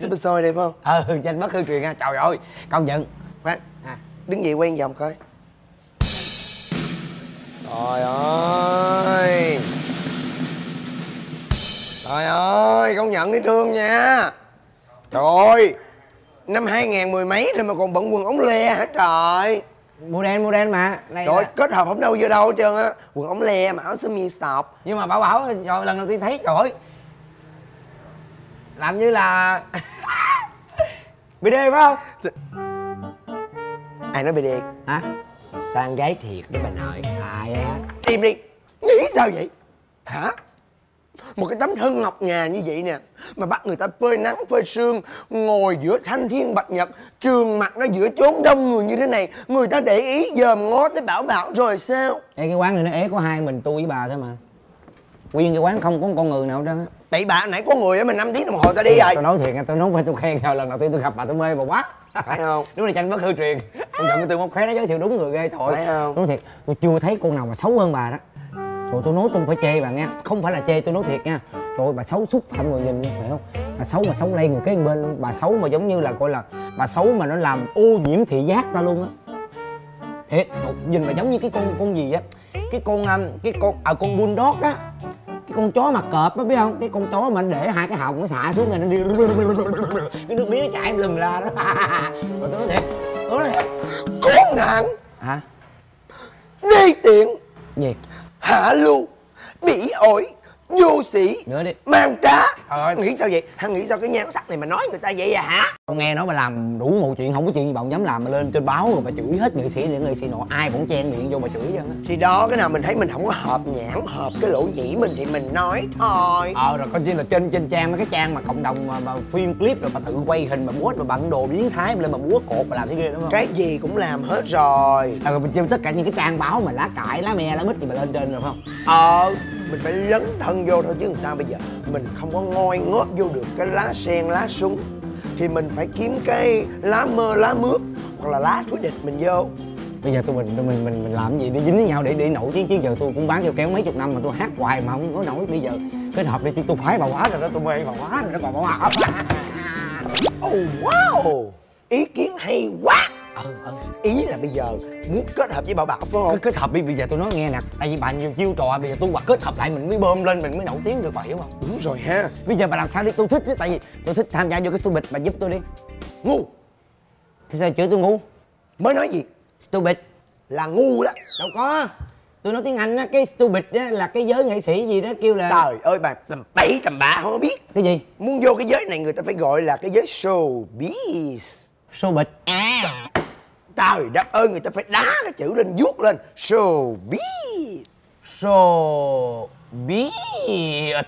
Super soi đẹp không? Ờ, danh bất hư truyền nha. Trời ơi, công nhận. Khoan, à, đứng dậy quen vòng coi. Trời ơi, trời ơi, công nhận đi Thương nha. Trời ơi, năm hai ngàn mười mấy rồi mà còn bận quần ống le hả trời? Mua đen, mua đen mà. Này trời ơi, là kết hợp không đâu vô đâu hết trơn á. Quần ống le mà áo sơ mi sọc. Nhưng mà Bảo Bảo rồi lần đầu tiên thấy trời ơi, làm như là bê đê phải không? Ai nói bê đê? Hả? Tao ăn gái thiệt đó bà nội. À vậy hả? Im đi, nghĩ sao vậy? Hả? Một cái tấm thân ngọc ngà như vậy nè mà bắt người ta phơi nắng phơi sương, ngồi giữa thanh thiên bạch nhật, trường mặt nó giữa chốn đông người như thế này, người ta để ý dòm ngó tới Bảo Bảo rồi sao? Ê, cái quán này nó ế có hai mình tôi với bà thôi mà, nguyên cái quán không có con người nào hết trơn á. Tại bà nãy có người á, mình năm tiếng đồng hồ ta đi rồi. Tao nói thiệt nha, tao nói phải tôi khen sao lần đầu tiên tôi gặp bà tôi mê bà quá. Phải không? Đúng là tranh bất hư truyền. Công nhận tôi móc khóe nó giới thiệu đúng người ghê thôi. Phải không? Đúng thiệt, tôi chưa thấy cô nào mà xấu hơn bà đó. Rồi tôi nói tôi không phải chê bà nha, không phải là chê, tôi nói thiệt nha. Rồi bà xấu xúc phạm người nhìn phải không? Bà xấu mà xấu lây người cái bên luôn. Bà xấu mà giống như là coi là bà xấu mà nó làm ô nhiễm thị giác ta luôn á. Thiệt, nhìn bà giống như cái con con gì á, cái con cái con à con bulldog á, cái con chó mặt cọp á biết không? Cái con chó mà anh để hai cái họng nó xả xuống rồi nó đi cái nước miếng nó chảy lùm la đó. Rồi tôi nói thiệt, tôi nói thiệt. Khốn nạn. Hả? Đi tiện. Gì? Hả lưu, bỉ ổi, vô sĩ, nữa đi, mang trá. Ờ, nghĩ sao vậy? Hắn nghĩ sao cái nhan sắc này mà nói người ta vậy à hả? Ông nghe nói bà làm đủ một chuyện, không có chuyện gì bà không dám làm mà lên trên báo rồi bà chửi hết nghệ sĩ, những nghệ sĩ nọ ai cũng chen miệng vô bà chửi vậy á. Thì đó, cái nào mình thấy mình không có hợp nhãn, hợp cái lỗ nhĩ mình thì mình nói thôi. Ờ rồi coi như là trên trên trang mấy cái trang mà cộng đồng mà, mà phim clip rồi bà tự quay hình mà post mà bận đồ biến thái mà lên mà múa cột mà làm cái ghê đúng không? Cái gì cũng làm hết rồi. Ờ mình trên tất cả những cái trang báo mà lá cải, lá me, lá mít thì bà lên trên rồi phải không? Ờ, mình phải lấn thân vô thôi chứ làm sao bây giờ. Mình không có ngoi ngót vô được cái lá sen, lá súng thì mình phải kiếm cái lá mơ, lá mướp hoặc là lá thúi địch mình vô. Bây giờ tụi mình tụi mình mình mình làm gì để dính với nhau để để nổi chứ chứ giờ tôi cũng bán keo kéo mấy chục năm mà tôi hát hoài mà không có nổi. Bây giờ kết hợp đi chứ tôi khoái bà quá rồi đó, tôi mê bà quá rồi đó còn bà quá. Oh wow, ý kiến hay quá. ừ, ừ. Ý là bây giờ muốn kết hợp với Bảo Bảo phải không? Kết hợp đi, bây giờ tôi nói nghe nè, tại vì bà nhiều chiêu trò, bây giờ tôi hoặc kết hợp lại mình mới bơm lên, mình mới nổi tiếng được, bà hiểu không? Đúng rồi ha. Bây giờ bà làm sao đi, tôi thích chứ, tại vì tôi thích tham gia vô cái tôi bịch, bà giúp tôi đi. Ngu. Thế sao chửi tôi ngu? Mới nói gì? Stupid là ngu đó. Đâu có, tôi nói tiếng Anh á, cái stupid á là cái giới nghệ sĩ gì đó kêu là... Trời ơi bà, tầm bậy tầm bạ không biết. Cái gì? Muốn vô cái giới này người ta phải gọi là cái giới showbiz. Showbiz à. Trời đất ơi, người ta phải đá cái chữ lên, vuốt lên. Showbiz. Showbiz.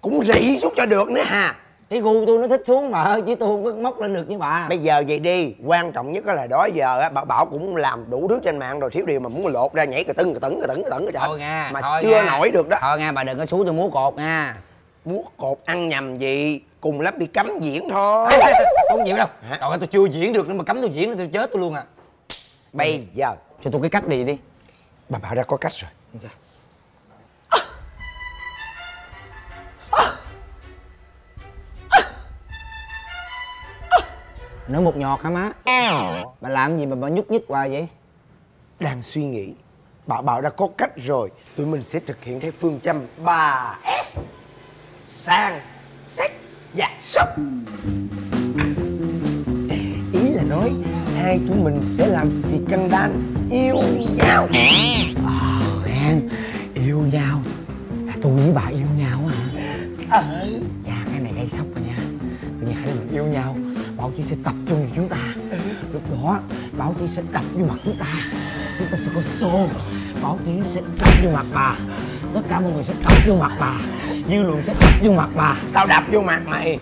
Cũng rỉ xuống cho được nữa hà. Cái gu tôi nó thích xuống mà ơi, chứ tôi không có móc lên được với bà. Bây giờ vậy đi, quan trọng nhất là đó giờ á, Bảo Bảo cũng làm đủ thứ trên mạng rồi, thiếu điều mà muốn lột ra nhảy cà tưng cà tửng cà tửng cà tửng cà tửng nha, mà thôi chưa nha. Nổi được đó thôi nha, bà đừng có xuống tôi múa cột nha. Múa cột ăn nhầm gì, cùng lắm bị cấm diễn thôi. À, không diễn đâu. Hả? Trời ơi, tôi chưa diễn được nữa mà cấm tôi diễn nữa tôi chết tôi luôn à. Bây ừ. giờ cho tôi cái cách đi đi. Bà Bảo đã có cách rồi. Sao? Nở một nhọt hả má? Bà làm gì mà bà nhúc nhích hoài vậy? Đang suy nghĩ. Bảo Bảo đã có cách rồi. Tụi mình sẽ thực hiện theo phương châm ba S. Sang, sách và sốc. Ý là nói hai tụi mình sẽ làm scandal yêu nhau. Ờ, Khang, yêu nhau à, tôi với bà yêu nhau hả? Ờ dạ, cái này gây sốc rồi nha. Bây giờ hai đứa mình yêu nhau, Bảo Chí sẽ tập trung vào chúng ta. Ừ. Lúc đó Bảo Chí sẽ đập vô mặt chúng ta. Chúng ta sẽ có show. Bảo Chí sẽ đập vô mặt bà. Tất cả mọi người sẽ đập vô mặt bà. Dư luận sẽ đập vô mặt bà. Tao đập vô mặt mày.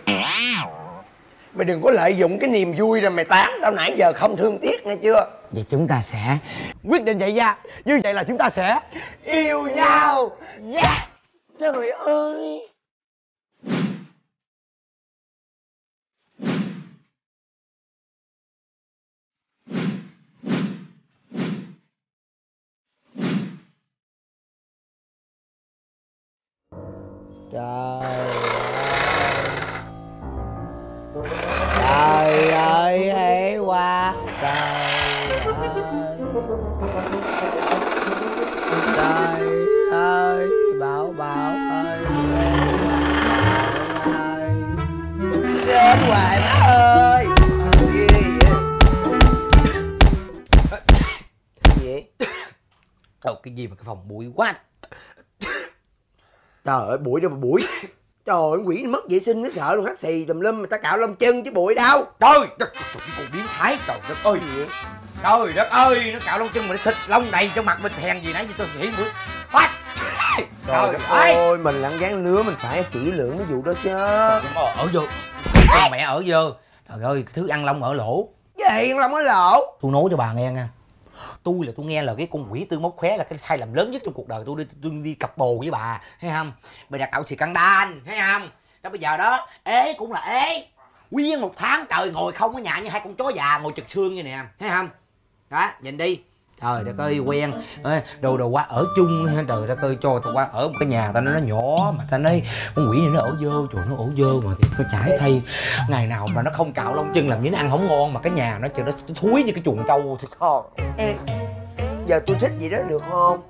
Mày đừng có lợi dụng cái niềm vui rồi mày tán tao nãy giờ không thương tiếc nghe chưa. Vậy chúng ta sẽ quyết định vậy nha. Như vậy là chúng ta sẽ yêu nhau. Yeah. Trời ơi. Trời ơi, trời ơi, hãy qua trời ơi, trời ơi, Bảo Bảo ơi, đến hoài má ơi. Cái gì? Đâu cái gì mà cái phòng bụi quá. Trời ơi, bụi đâu mà bụi. Trời ơi, quỷ mất vệ sinh nó sợ luôn, hết xì tùm lum, người ta cạo lông chân chứ bụi đâu. Trời đất, cái con biến thái, trời đất ơi. Trời đất ơi, nó cạo lông chân mà nó xịt lông đầy trong mặt mình, thèn gì nãy giờ tôi nghĩ mũi. Trời, trời đất ơi, ơi, mình là ăn gán lứa, mình phải kỹ lưỡng cái vụ đó chứ. Trời đất ơi, ở vô, à. Mẹ ở vô. Trời ơi, thứ ăn lông ở lỗ. Vậy ăn lông ở lỗ. Tôi nói cho bà nghe nha, tôi là tôi nghe là cái con quỷ Tư Móc Khóe là cái sai lầm lớn nhất trong cuộc đời tôi. Đi tôi đi cặp bồ với bà thấy không, bây giờ tạo scandal thấy không đó. Bây giờ đó ế cũng là ế, nguyên một tháng trời ngồi không ở nhà như hai con chó già ngồi chật xương như nè thấy không đó, nhìn đi. Trời đất ơi, quen đồ đồ qua ở chung, trời đất ơi, cho tao qua ở một cái nhà tao nói nó nhỏ mà tao nói con quỷ này nó ở vô, trời nó ở vô mà thì tao chải thay ngày nào mà nó không cạo lông chân làm gì nó ăn không ngon, mà cái nhà nó chịu nó thúi như cái chuồng trâu thật thôi. Ê, giờ tôi thích gì đó được không?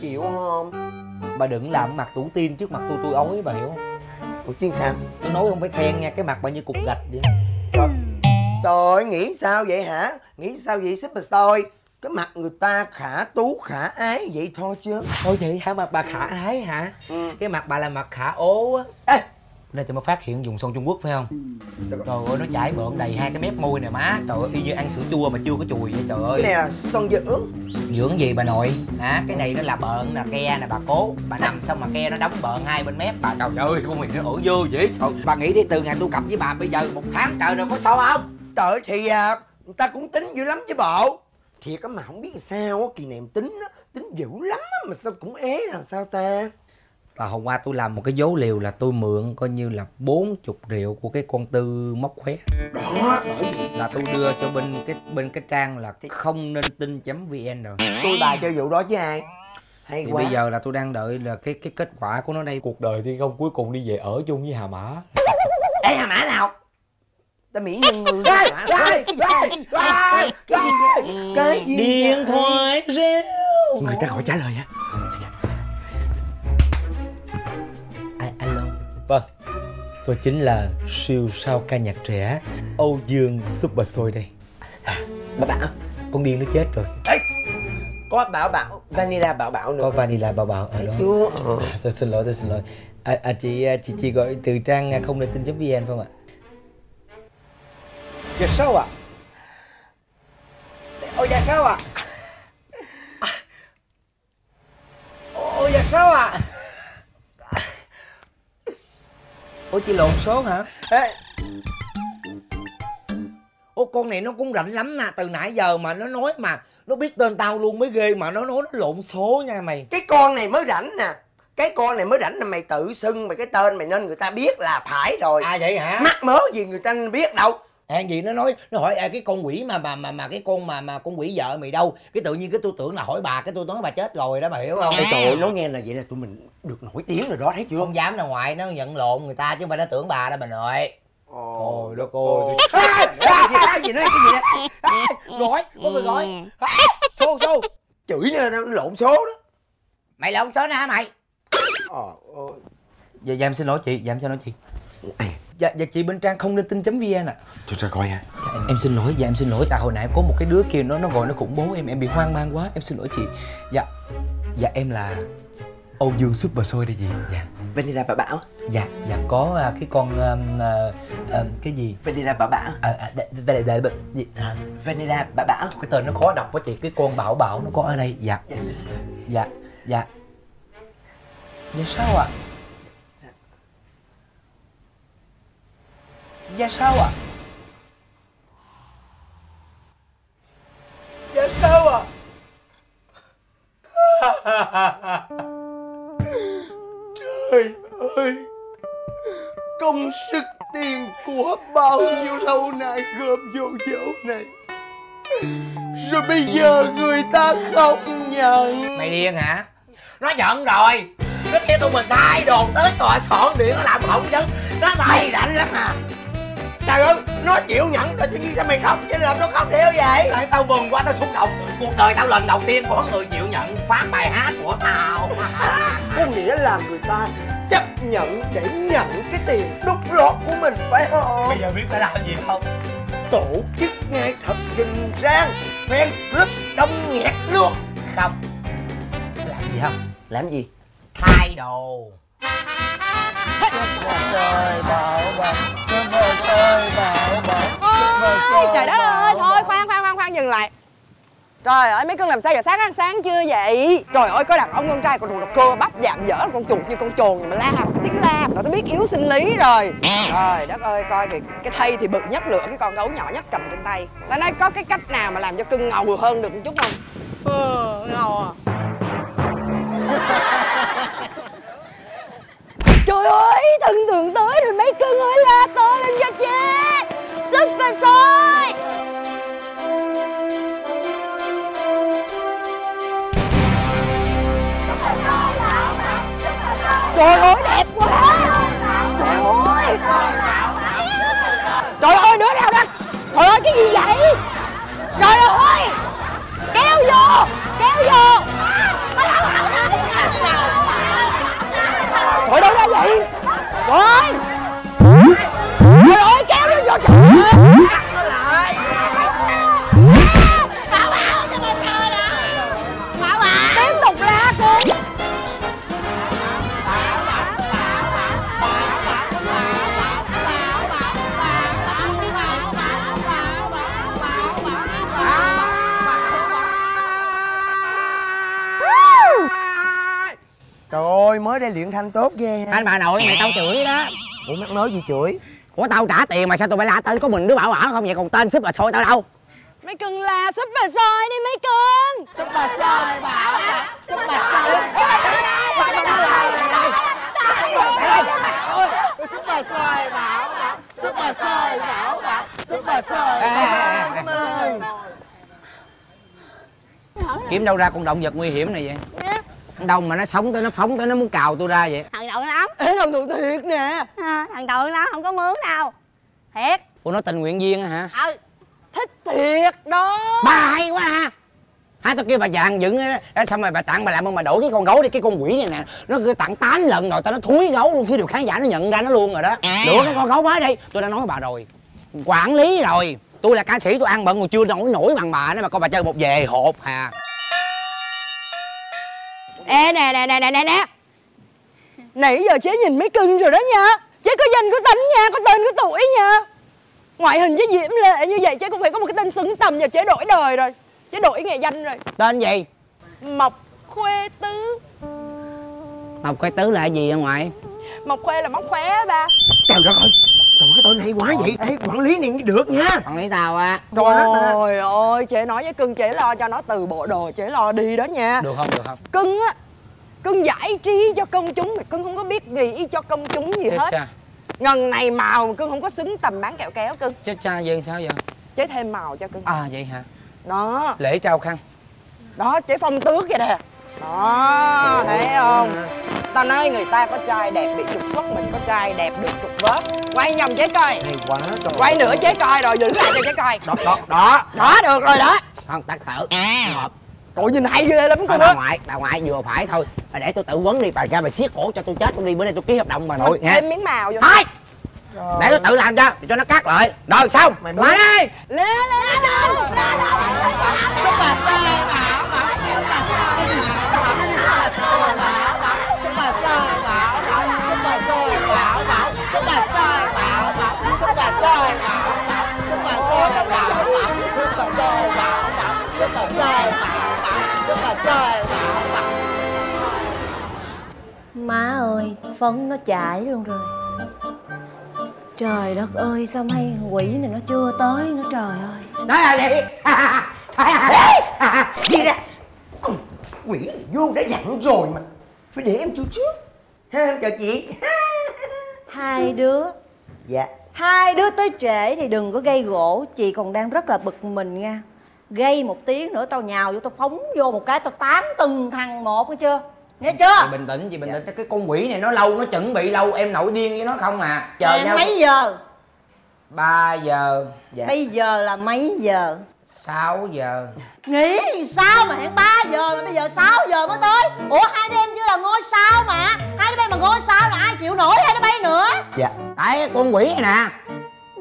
Chịu không? Bà đừng làm mặt tủ tin trước mặt tôi, tôi ói bà hiểu không? Ủa chứ sao? Tôi nói không phải khen nha, cái mặt bà như cục gạch vậy. Trời, trời ơi, nghĩ sao vậy hả? Nghĩ sao vậy superstar? Cái mặt người ta khả tú khả ái vậy thôi chứ. Thôi vậy hả, mặt bà khả ái hả? Ừ. Cái mặt bà là mặt khả ố á. Ê, nên tôi mới phát hiện dùng son Trung Quốc phải không? Trời ơi, nó chảy bợn đầy hai cái mép môi nè má. Trời ơi, y như ăn sữa chua mà chưa có chùi vậy trời ơi. Cái này là son dưỡng. Dưỡng gì bà nội? Hả? Cái này nó là bợn nè, ke nè bà cố. Bà nằm xong mà ke nó đóng bợn hai bên mép bà. Trời ơi, con mình nó ở vô dễ sợ. Bà nghĩ đi, từ ngày tôi cặp với bà bây giờ một tháng trời rồi có sao không? Trời ơi, thì à, người ta cũng tính dữ lắm chứ bộ. Thiệt á, mà không biết sao á, kỳ này em tính á, tính dữ lắm á, mà sao cũng ế làm sao ta. Và hôm qua tôi làm một cái dấu liều là tôi mượn coi như là bốn chục triệu của cái con Tư Móc Khóe. Đó, bởi vì là tôi đưa cho bên cái bên cái trang là không nên tin .vn rồi. Tôi bài cho vụ đó chứ ai. Hay thì quá. Bây giờ là tôi đang đợi là cái cái kết quả của nó đây. Cuộc đời thì không cuối cùng đi về ở chung với Hà Mã. Ê, Hà Mã nào? ta mỹ nhân người cái cái điện thoại reo, người ta gọi trả lời hả? Alo, vâng, tôi chính là siêu sao ca nhạc trẻ Âu Dương Super Sôi đây. Bà Bảo, con điên nó chết rồi. Ê, có Bảo Bảo, Vanilla Bảo Bảo nữa. Có Vanilla Bảo Bảo ở đó. Chưa. À, tôi xin lỗi, tôi xin lỗi. À, à chị chị chị gọi từ trang không để tin vn không ạ? Dạ sao ạ? Ôi dạ sao ạ? Ôi dạ sao ạ? Ủa chị lộn số hả? Ê. Ô con này nó cũng rảnh lắm nè, từ nãy giờ mà nó nói mà nó biết tên tao luôn mới ghê, mà nó nói nó lộn số nha mày. Cái con này mới rảnh nè, cái con này mới rảnh là mày tự xưng mày cái tên mày nên người ta biết là phải rồi. À vậy hả? Mắc mớ gì người ta biết đâu. À gì nó nói, nó hỏi à, cái con quỷ mà mà mà mà cái con mà mà con quỷ vợ mày đâu, cái tự nhiên cái tôi tưởng là hỏi bà, cái tôi nói bà chết rồi đó, bà hiểu không? Ê, trời ơi, nó nghe là vậy là tụi mình được nổi tiếng rồi đó, thấy chưa? Không dám ra ngoài nó nhận lộn người ta chứ không phải nó tưởng bà đó bà nội. Ôi đất ơi, cái gì nói cái gì nè, gọi có người gọi số số chửi nữa, lộn số đó. Mày lộn số nữa hả mày? Dạ em xin lỗi chị, dạ em xin lỗi chị. Dạ, dạ chị bên trang không nên tin chấm vn ạ. Thôi ra coi ha. Dạ, em xin lỗi, dạ em xin lỗi. Tại hồi nãy có một cái đứa kia nó nó gọi nó khủng bố em, em bị hoang mang quá, em xin lỗi chị. Dạ, dạ em là Âu Dương Super Sôi đây chị. Dạ. Vanilla Bảo Bảo. Dạ, dạ có cái con um, uh, cái gì? Vanilla Bảo Bảo. À, à, Vanilla Bảo Bảo. Vanilla Bảo Bảo. Cái tên nó khó đọc quá chị. Cái con Bảo Bảo nó có ở đây. Dạ, dạ, dạ. Dạ, dạ sao ạ? À? Dạ sao ạ? À? Dạ sao ạ? À? Trời ơi! Công sức tiền của bao nhiêu lâu nay gom vô chỗ này, rồi bây giờ người ta không nhận. Mày điên hả? Nó nhận rồi! Nó kêu tụi mình thay đồ tới tòa soạn điện làm hỏng vấn. Nó mày lạnh lắm à! Trời ơi, nó chịu nhận rồi tự nhiên sao mày khóc chứ làm nó khóc theo vậy? Tại tao buồn quá, tao xúc động. Cuộc đời tao lần đầu tiên có người chịu nhận phát bài hát của tao. Có nghĩa là người ta chấp nhận để nhận cái tiền đút lót của mình phải không? Bây giờ biết phải làm gì không? Tổ chức ngay thật rình rang, fan club đông nghẹt luôn. Không. Làm gì không? Làm gì? Thay đồ. Super Sôi Bảo Bảo, Super Sôi Bảo Bảo. Trời đất ơi, thôi khoan khoan khoan khoan dừng lại. Trời ơi mấy cưng làm sao giờ sáng ăn sáng chưa vậy? Trời ơi có đàn ông con trai còn đồ độc cơ bắp dạm dở con chuột như con chồn mà la một cái tiếng la mà tao biết yếu sinh lý rồi. Trời đất ơi coi kìa, cái thây thì bự nhất lửa, cái con gấu nhỏ nhất cầm trên tay. Tao nói có cái cách nào mà làm cho cưng ngầu hơn được một chút không? Ừ, ngầu à. Trời ơi, thần tượng tới rồi mấy cưng ơi, la to lên cho cha Super Sôi. Trời ơi, đẹp quá. Trời ơi, trời ơi, đứa nào đó. Trời ơi, cái gì vậy? Trời ơi, kéo vô, kéo vô. Ở đâu ra vậy? Rồi. Trời ơi, kéo nó vô trời ơi. Bảo Bảo cho mình rồi đó. Bảo Bảo. Tiếp tục la con. Trời ơi, mới đây luyện thanh tốt ghê. Anh bà nội mày tao chửi đó. Ủa mắc nói gì chửi? Ủa tao trả tiền mà sao tụi bay la tên có mình đứa Bảo Bảo không vậy, còn tên Super Sôi tao đâu? Mấy cưng là Super Sôi đi mấy cưng. Super Sôi Bảo Bảo, Super Sôi. Super Sôi Bảo Bảo, Super Sôi Bảo Bảo, Super Sôi Bảo Bảo. Kiếm đâu ra con động vật nguy hiểm này vậy? Đâu mà nó sống tới nó phóng tới nó muốn cào tôi ra vậy? Thần tượng lắm. Ê, thần tượng thiệt nè. À, thần tượng lắm, không có mướn đâu. Thiệt. Ủa nó tình nguyện viên hả? Ừ. Thích thiệt đó. Bà hay quá ha. Hả tao kêu bà dàn dựng á, xong rồi bà tặng bà làm ơn bà đổi cái con gấu đi, cái con quỷ này nè. Nó cứ tặng tám lần rồi, tao nó thúi gấu luôn, chứ được khán giả nó nhận ra nó luôn rồi đó. Lựa cái con gấu mới đi. Tôi đã nói với bà rồi, quản lý rồi. Tôi là ca sĩ tôi ăn bận còn chưa nổi nổi bằng bà nữa mà coi bà chơi một về hộp hà. Ê nè nè nè nè nè nè. Nãy giờ chế nhìn mấy cưng rồi đó nha. Chế có danh có tính nha, có tên có tuổi nha. Ngoại hình với diễm lệ như vậy chế cũng phải có một cái tên xứng tầm. Giờ chế đổi đời rồi, chế đổi nghề danh rồi. Tên gì? Mộc Khuê Tứ. Mộc Khuê Tứ là cái gì hả ngoại? Mộc Khuê là móc khóe ba. Trời đất ơi, trời cái tên hay quá. Ủa vậy? Ê, quản lý này được nha. Quản lý tao á. Trời ơi, chế nói với cưng chế lo cho nó từ bộ đồ chế lo đi đó nha. Được không? Được không? Cưng á, cưng giải trí cho công chúng mà cưng không có biết gì cho công chúng gì chết hết cha. Ngần này màu mà cưng không có xứng tầm bán kẹo kéo cưng. Chết cha, vậy sao vậy? Chế thêm màu cho cưng. À vậy hả? Đó. Lễ trao khăn. Đó, chế phong tước vậy nè. Đó, trời thấy không? À. Tao nói người ta có trai đẹp bị trục xuất, mình có trai đẹp được trục vớt. Quay vòng chế coi. Hay quá trời. Quay nữa chế coi rồi, giữ lại cho chế coi. Đó, đó, đó. Đó, được rồi đó. Không, tắt thở. À. Trời nhìn hay ghê lắm cưng á. Ngoại, bà ngoại vừa phải thôi. Bà để tôi tự vấn đi, bà ra bà siết cổ cho tôi chết cũng đi, bữa nay tôi ký hợp đồng bà nội nha. Thêm miếng màu vô. Thôi. Để tôi tự làm ra, để cho nó cắt lại. Rồi xong, mày ngoại đi. Lê lê lê lê bà sai bảo bảo bà sai bảo bà sai bảo bảo xúc bà sai bảo bảo xúc bà sai bảo bảo xúc bà sai bảo bảo xúc bà sai bảo bảo xúc bà sai bảo bảo xúc bà sai bảo bảo xúc bà sai bảo bảo xúc bà sai bảo bảo. Má ơi, phấn nó chảy luôn rồi. Trời đất ơi, sao may quỷ này nó chưa tới nữa trời ơi. Nói là đi. Đi ra. Quỷ này vô đã dặn rồi mà. Phải để em chịu trước. Chào chị. Hai đứa. Dạ. Hai đứa tới trễ thì đừng có gây gỗ. Chị còn đang rất là bực mình nha. Gây một tiếng nữa tao nhào vô, tao phóng vô một cái, tao tám từng thằng một, nghe chưa? Nghe chưa? Chị bình tĩnh, chị bình tĩnh. Cái con quỷ này nó lâu, nó chuẩn bị lâu. Em nổi điên với nó không à. Chờ em nhau. Mấy giờ? ba giờ. Dạ. Bây giờ là mấy giờ? sáu giờ. Nghĩ sao mà hẹn ba giờ mà bây giờ sáu giờ mới tới. Ủa hai đứa em chưa là ngôi sao mà. Hai đứa bay mà ngôi sao là ai chịu nổi hai đứa bay nữa. Dạ. Tại con quỷ này nè,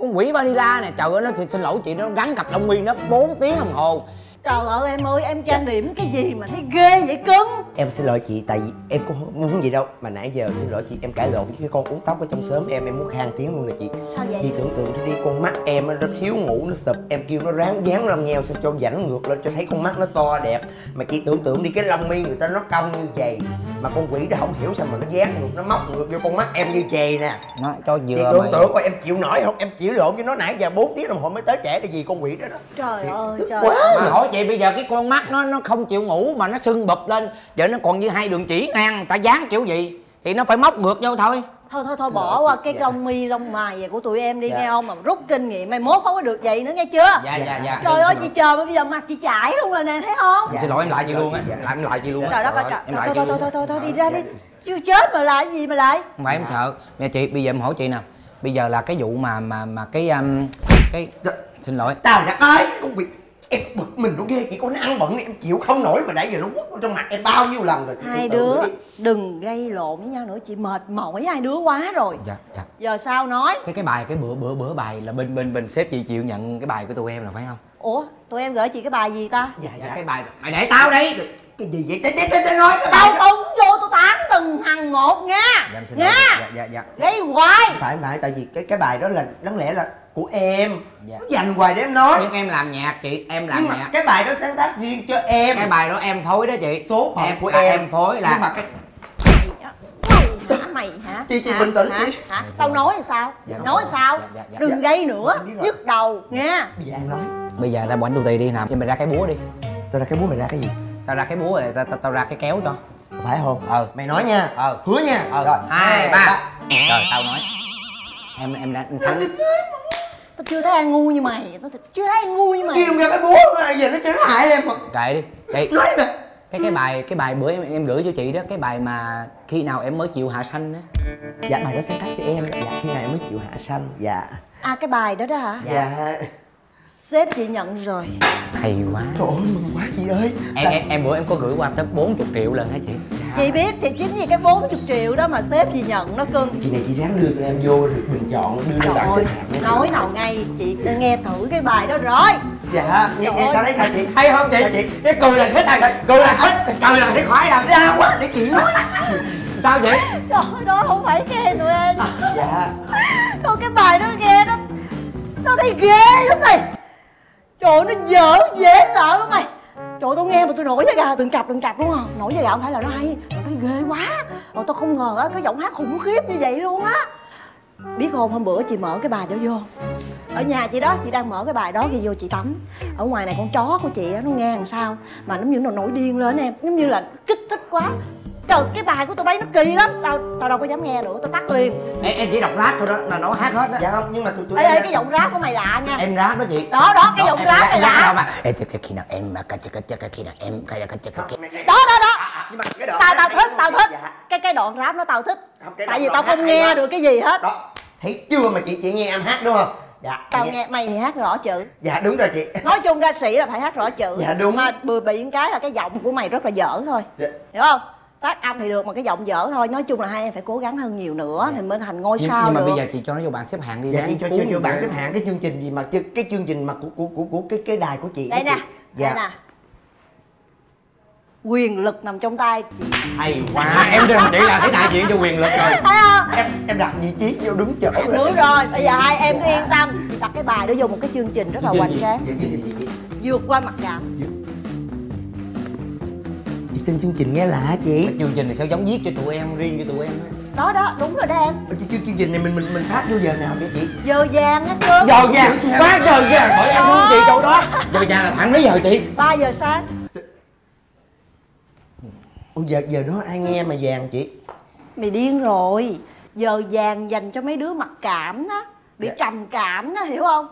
con quỷ Vanilla nè, trời ơi nó xin lỗi chị, nó gắn cặp Long Nguyên nó bốn tiếng đồng hồ. Trời ơi em ơi, em trang điểm cái gì mà thấy ghê vậy cưng? Em xin lỗi chị, tại vì em cũng không muốn gì đâu. Mà nãy giờ xin lỗi chị, em cãi lộn với cái con uống tóc ở trong xóm em, em muốn khang tiếng luôn nè chị. Sao vậy? Chị tưởng tượng đi, con mắt em nó thiếu ngủ, nó sụp, em kêu nó ráng dán lông nheo sao cho rảnh ngược lên cho thấy con mắt nó to đẹp. Mà chị tưởng tượng đi, cái lông mi người ta nó cong như vậy, mà con quỷ đó không hiểu sao mà nó dán ngược, nó móc ngược vô con mắt em như vậy nè. Nó cho vừa. Chị tưởng tượng coi em chịu nổi không? Em chịu lộn với nó nãy giờ bốn tiếng đồng hồ mới tới trễ là gì con quỷ đó đó. Trời ơi trời ơi. Vậy bây giờ cái con mắt nó nó không chịu ngủ mà nó sưng bụp lên, giờ nó còn như hai đường chỉ ngang, người ta dán kiểu gì thì nó phải móc ngược vô thôi. Thôi thôi thôi bỏ qua cái lông mi lông mày vậy của tụi em đi nghe không, mà rút kinh nghiệm mai mốt không có được vậy nữa nghe chưa. Dạ dạ dạ. Trời ơi chị chờ mà bây giờ mặt chị chảy luôn rồi nè thấy không. Xin lỗi em lại chị luôn á, em lại chị luôn á. Trời đất ơi. Thôi thôi thôi thôi đi ra đi, chưa chết mà lại gì mà lại. Không phải em sợ nghe chị, bây giờ em hỏi chị nè, bây giờ là cái vụ mà mà mà cái cái xin lỗi tao đã ơi cũng bị. Em bực mình nó ghê, chỉ có nó ăn bận em chịu không nổi mà nãy giờ nó quất vào trong mặt em bao nhiêu lần rồi. Hai đứa đừng gây lộn với nhau nữa, chị mệt mỏi hai đứa quá rồi. Dạ dạ. Giờ sao nói? Cái cái bài cái bữa bữa bữa bài là bên bên bên sếp chị chịu nhận cái bài của tụi em là phải không? Ủa, tụi em gửi chị cái bài gì ta? Dạ dạ, dạ. Cái bài mày để tao đi. Cái gì vậy? Tiếp tiếp nói. Tao không vô tao tán từng thằng một nha. Dạ, nha. Dạ dạ dạ. Gây hoài. Phải phải tại vì cái cái bài đó là đáng lẽ là của em. Dạ. Nó dành hoài để em nói. Nhưng em làm nhạc chị, em làm nhưng nhạc. Mà cái bài đó sáng tác riêng cho em. Cái bài đó em phối đó chị. Số phận của em. Em phối là. Nhưng mà cái hả mày hả? Chị chị hả? Bình tĩnh hả? Chị. Hả? Tao nói là sao? Dạ, nói là sao? Dạ, dạ, dạ. Đừng dạ. Gây nữa, nhức đầu nha. Bây giờ em nói. Bây giờ ra bọn tụi tì đi nào. Mày ra cái búa đi. Tao ra cái búa mày ra cái gì? Tao ra cái búa rồi tao, tao, tao ra cái kéo cho. Phải không? Ừ. Mày nói nha. Ừ. Hứa nha. Ừ. Rồi. Hai ba. Rồi tao nói. Em em đã thắng. Tao chưa thấy ai ngu như mày, tao chưa thấy ai ngu như mày. Kêu ra cái búa, giờ nó chơi nó hại em mà. Kệ đi, kệ. Nói nè. Cái cái bài cái bài bữa em em gửi cho chị đó, cái bài mà khi nào em mới chịu hạ sanh á. Dạ bài đó sáng tác cho em. Dạ khi nào em mới chịu hạ sanh. Dạ. À, cái bài đó đó hả? Dạ. Sếp chị nhận rồi. Hay quá. Trời ơi, mừng quá chị ơi. Em, em, em bữa em có gửi qua tới bốn mươi triệu lần hả chị? Dạ. Chị biết, thì chính vì cái bốn mươi triệu đó mà sếp chị nhận nó cưng. Chị này chị ráng đưa tụi em vô được bình chọn, đưa lên bảng xếp hạng. Nói nào ngay, chị nghe thử cái bài đó rồi. Dạ, nghe, nghe sao đấy sao chị? Hay không chị? Sao chị? Cái cười là thích à, cười là thích, cười là thấy khoái làm ra quá để chị nói. Sao vậy? Trời ơi, đó không phải nghe tụi em. Dạ. Còn cái bài đó nghe nó nó thấy ghê lắm mày. Trời ơi, nó dở, dễ sợ lắm mày. Trời ơi, tao nghe mà tôi nổi da gà từng cặp từng cặp đúng không? Nổi da gà không phải là nó hay, nó thấy ghê quá. Rồi tao không ngờ á, cái giọng hát khủng khiếp như vậy luôn á. Biết không, hôm bữa chị mở cái bài đó vô. Ở nhà chị đó, chị đang mở cái bài đó kia vô chị tắm. Ở ngoài này con chó của chị á, nó nghe làm sao mà nó như nó nổi điên lên em. Giống như là kích thích quá. Trời, cái bài của tụi bay nó kỳ lắm, tao tao đâu có dám nghe nữa, tao tắt liền. Em, em chỉ đọc rap thôi đó, là nó hát hết đó. Dạ không, nhưng mà tụi tụi Ê, ê cái giọng rap của mày lạ nha. Em rap đó chị. Đó đó, cái đó, giọng em, rap mày lạ. Ê, khi nào em mà khi nào em Đó đó đó. Nhưng mà cái đoạn tao tao thích, tao thích. Cái cái đoạn rap nó tao thích. Tại vì tao không nghe được cái gì hết. Đó. Thấy chưa mà chị chị nghe em hát đúng không? Dạ, tao nghe mày thì hát rõ chữ. Dạ đúng rồi chị. Nói chung ca sĩ là phải hát rõ chữ. Dạ đúng. Mà bừa bị cái là cái giọng của mày rất là dở thôi. Hiểu không? Phát âm thì được mà cái giọng dở thôi. Nói chung là hai em phải cố gắng hơn nhiều nữa thì mới thành ngôi sao được. Nhưng mà bây giờ chị cho nó vô bảng xếp hạng đi. Dạ chị cho cho vô bảng xếp hạng cái chương trình gì mà cái chương trình mà của của của của cái cái đài của chị. Đây nè. Dạ nè. Quyền lực nằm trong tay chị. Hay quá. Em đừng nghĩ là cái đại diện cho quyền lực rồi. Em em đặt vị trí vô đúng chỗ. Đúng rồi. Bây giờ hai em cứ yên tâm. Đặt cái bài đó vô một cái chương trình rất là hoành tráng. Vượt qua mặt cảm. Trên chương trình nghe lạ chị. Chương trình này sao giống viết cho tụi em, riêng cho tụi em đó. Đó đó, đúng rồi đó em. Chương trình này mình mình mình phát vô giờ nào vậy chị? Giờ vàng á cưng. Giờ vàng, quá giờ vàng. Hỏi em thương chị chỗ đó. Giờ vàng là thẳng mấy giờ chị? ba giờ sáng. Ủa giờ giờ đó ai nghe mà vàng chị? Mày điên rồi. Giờ vàng dành cho mấy đứa mặc cảm đó. Bị dạ. trầm cảm đó, hiểu không?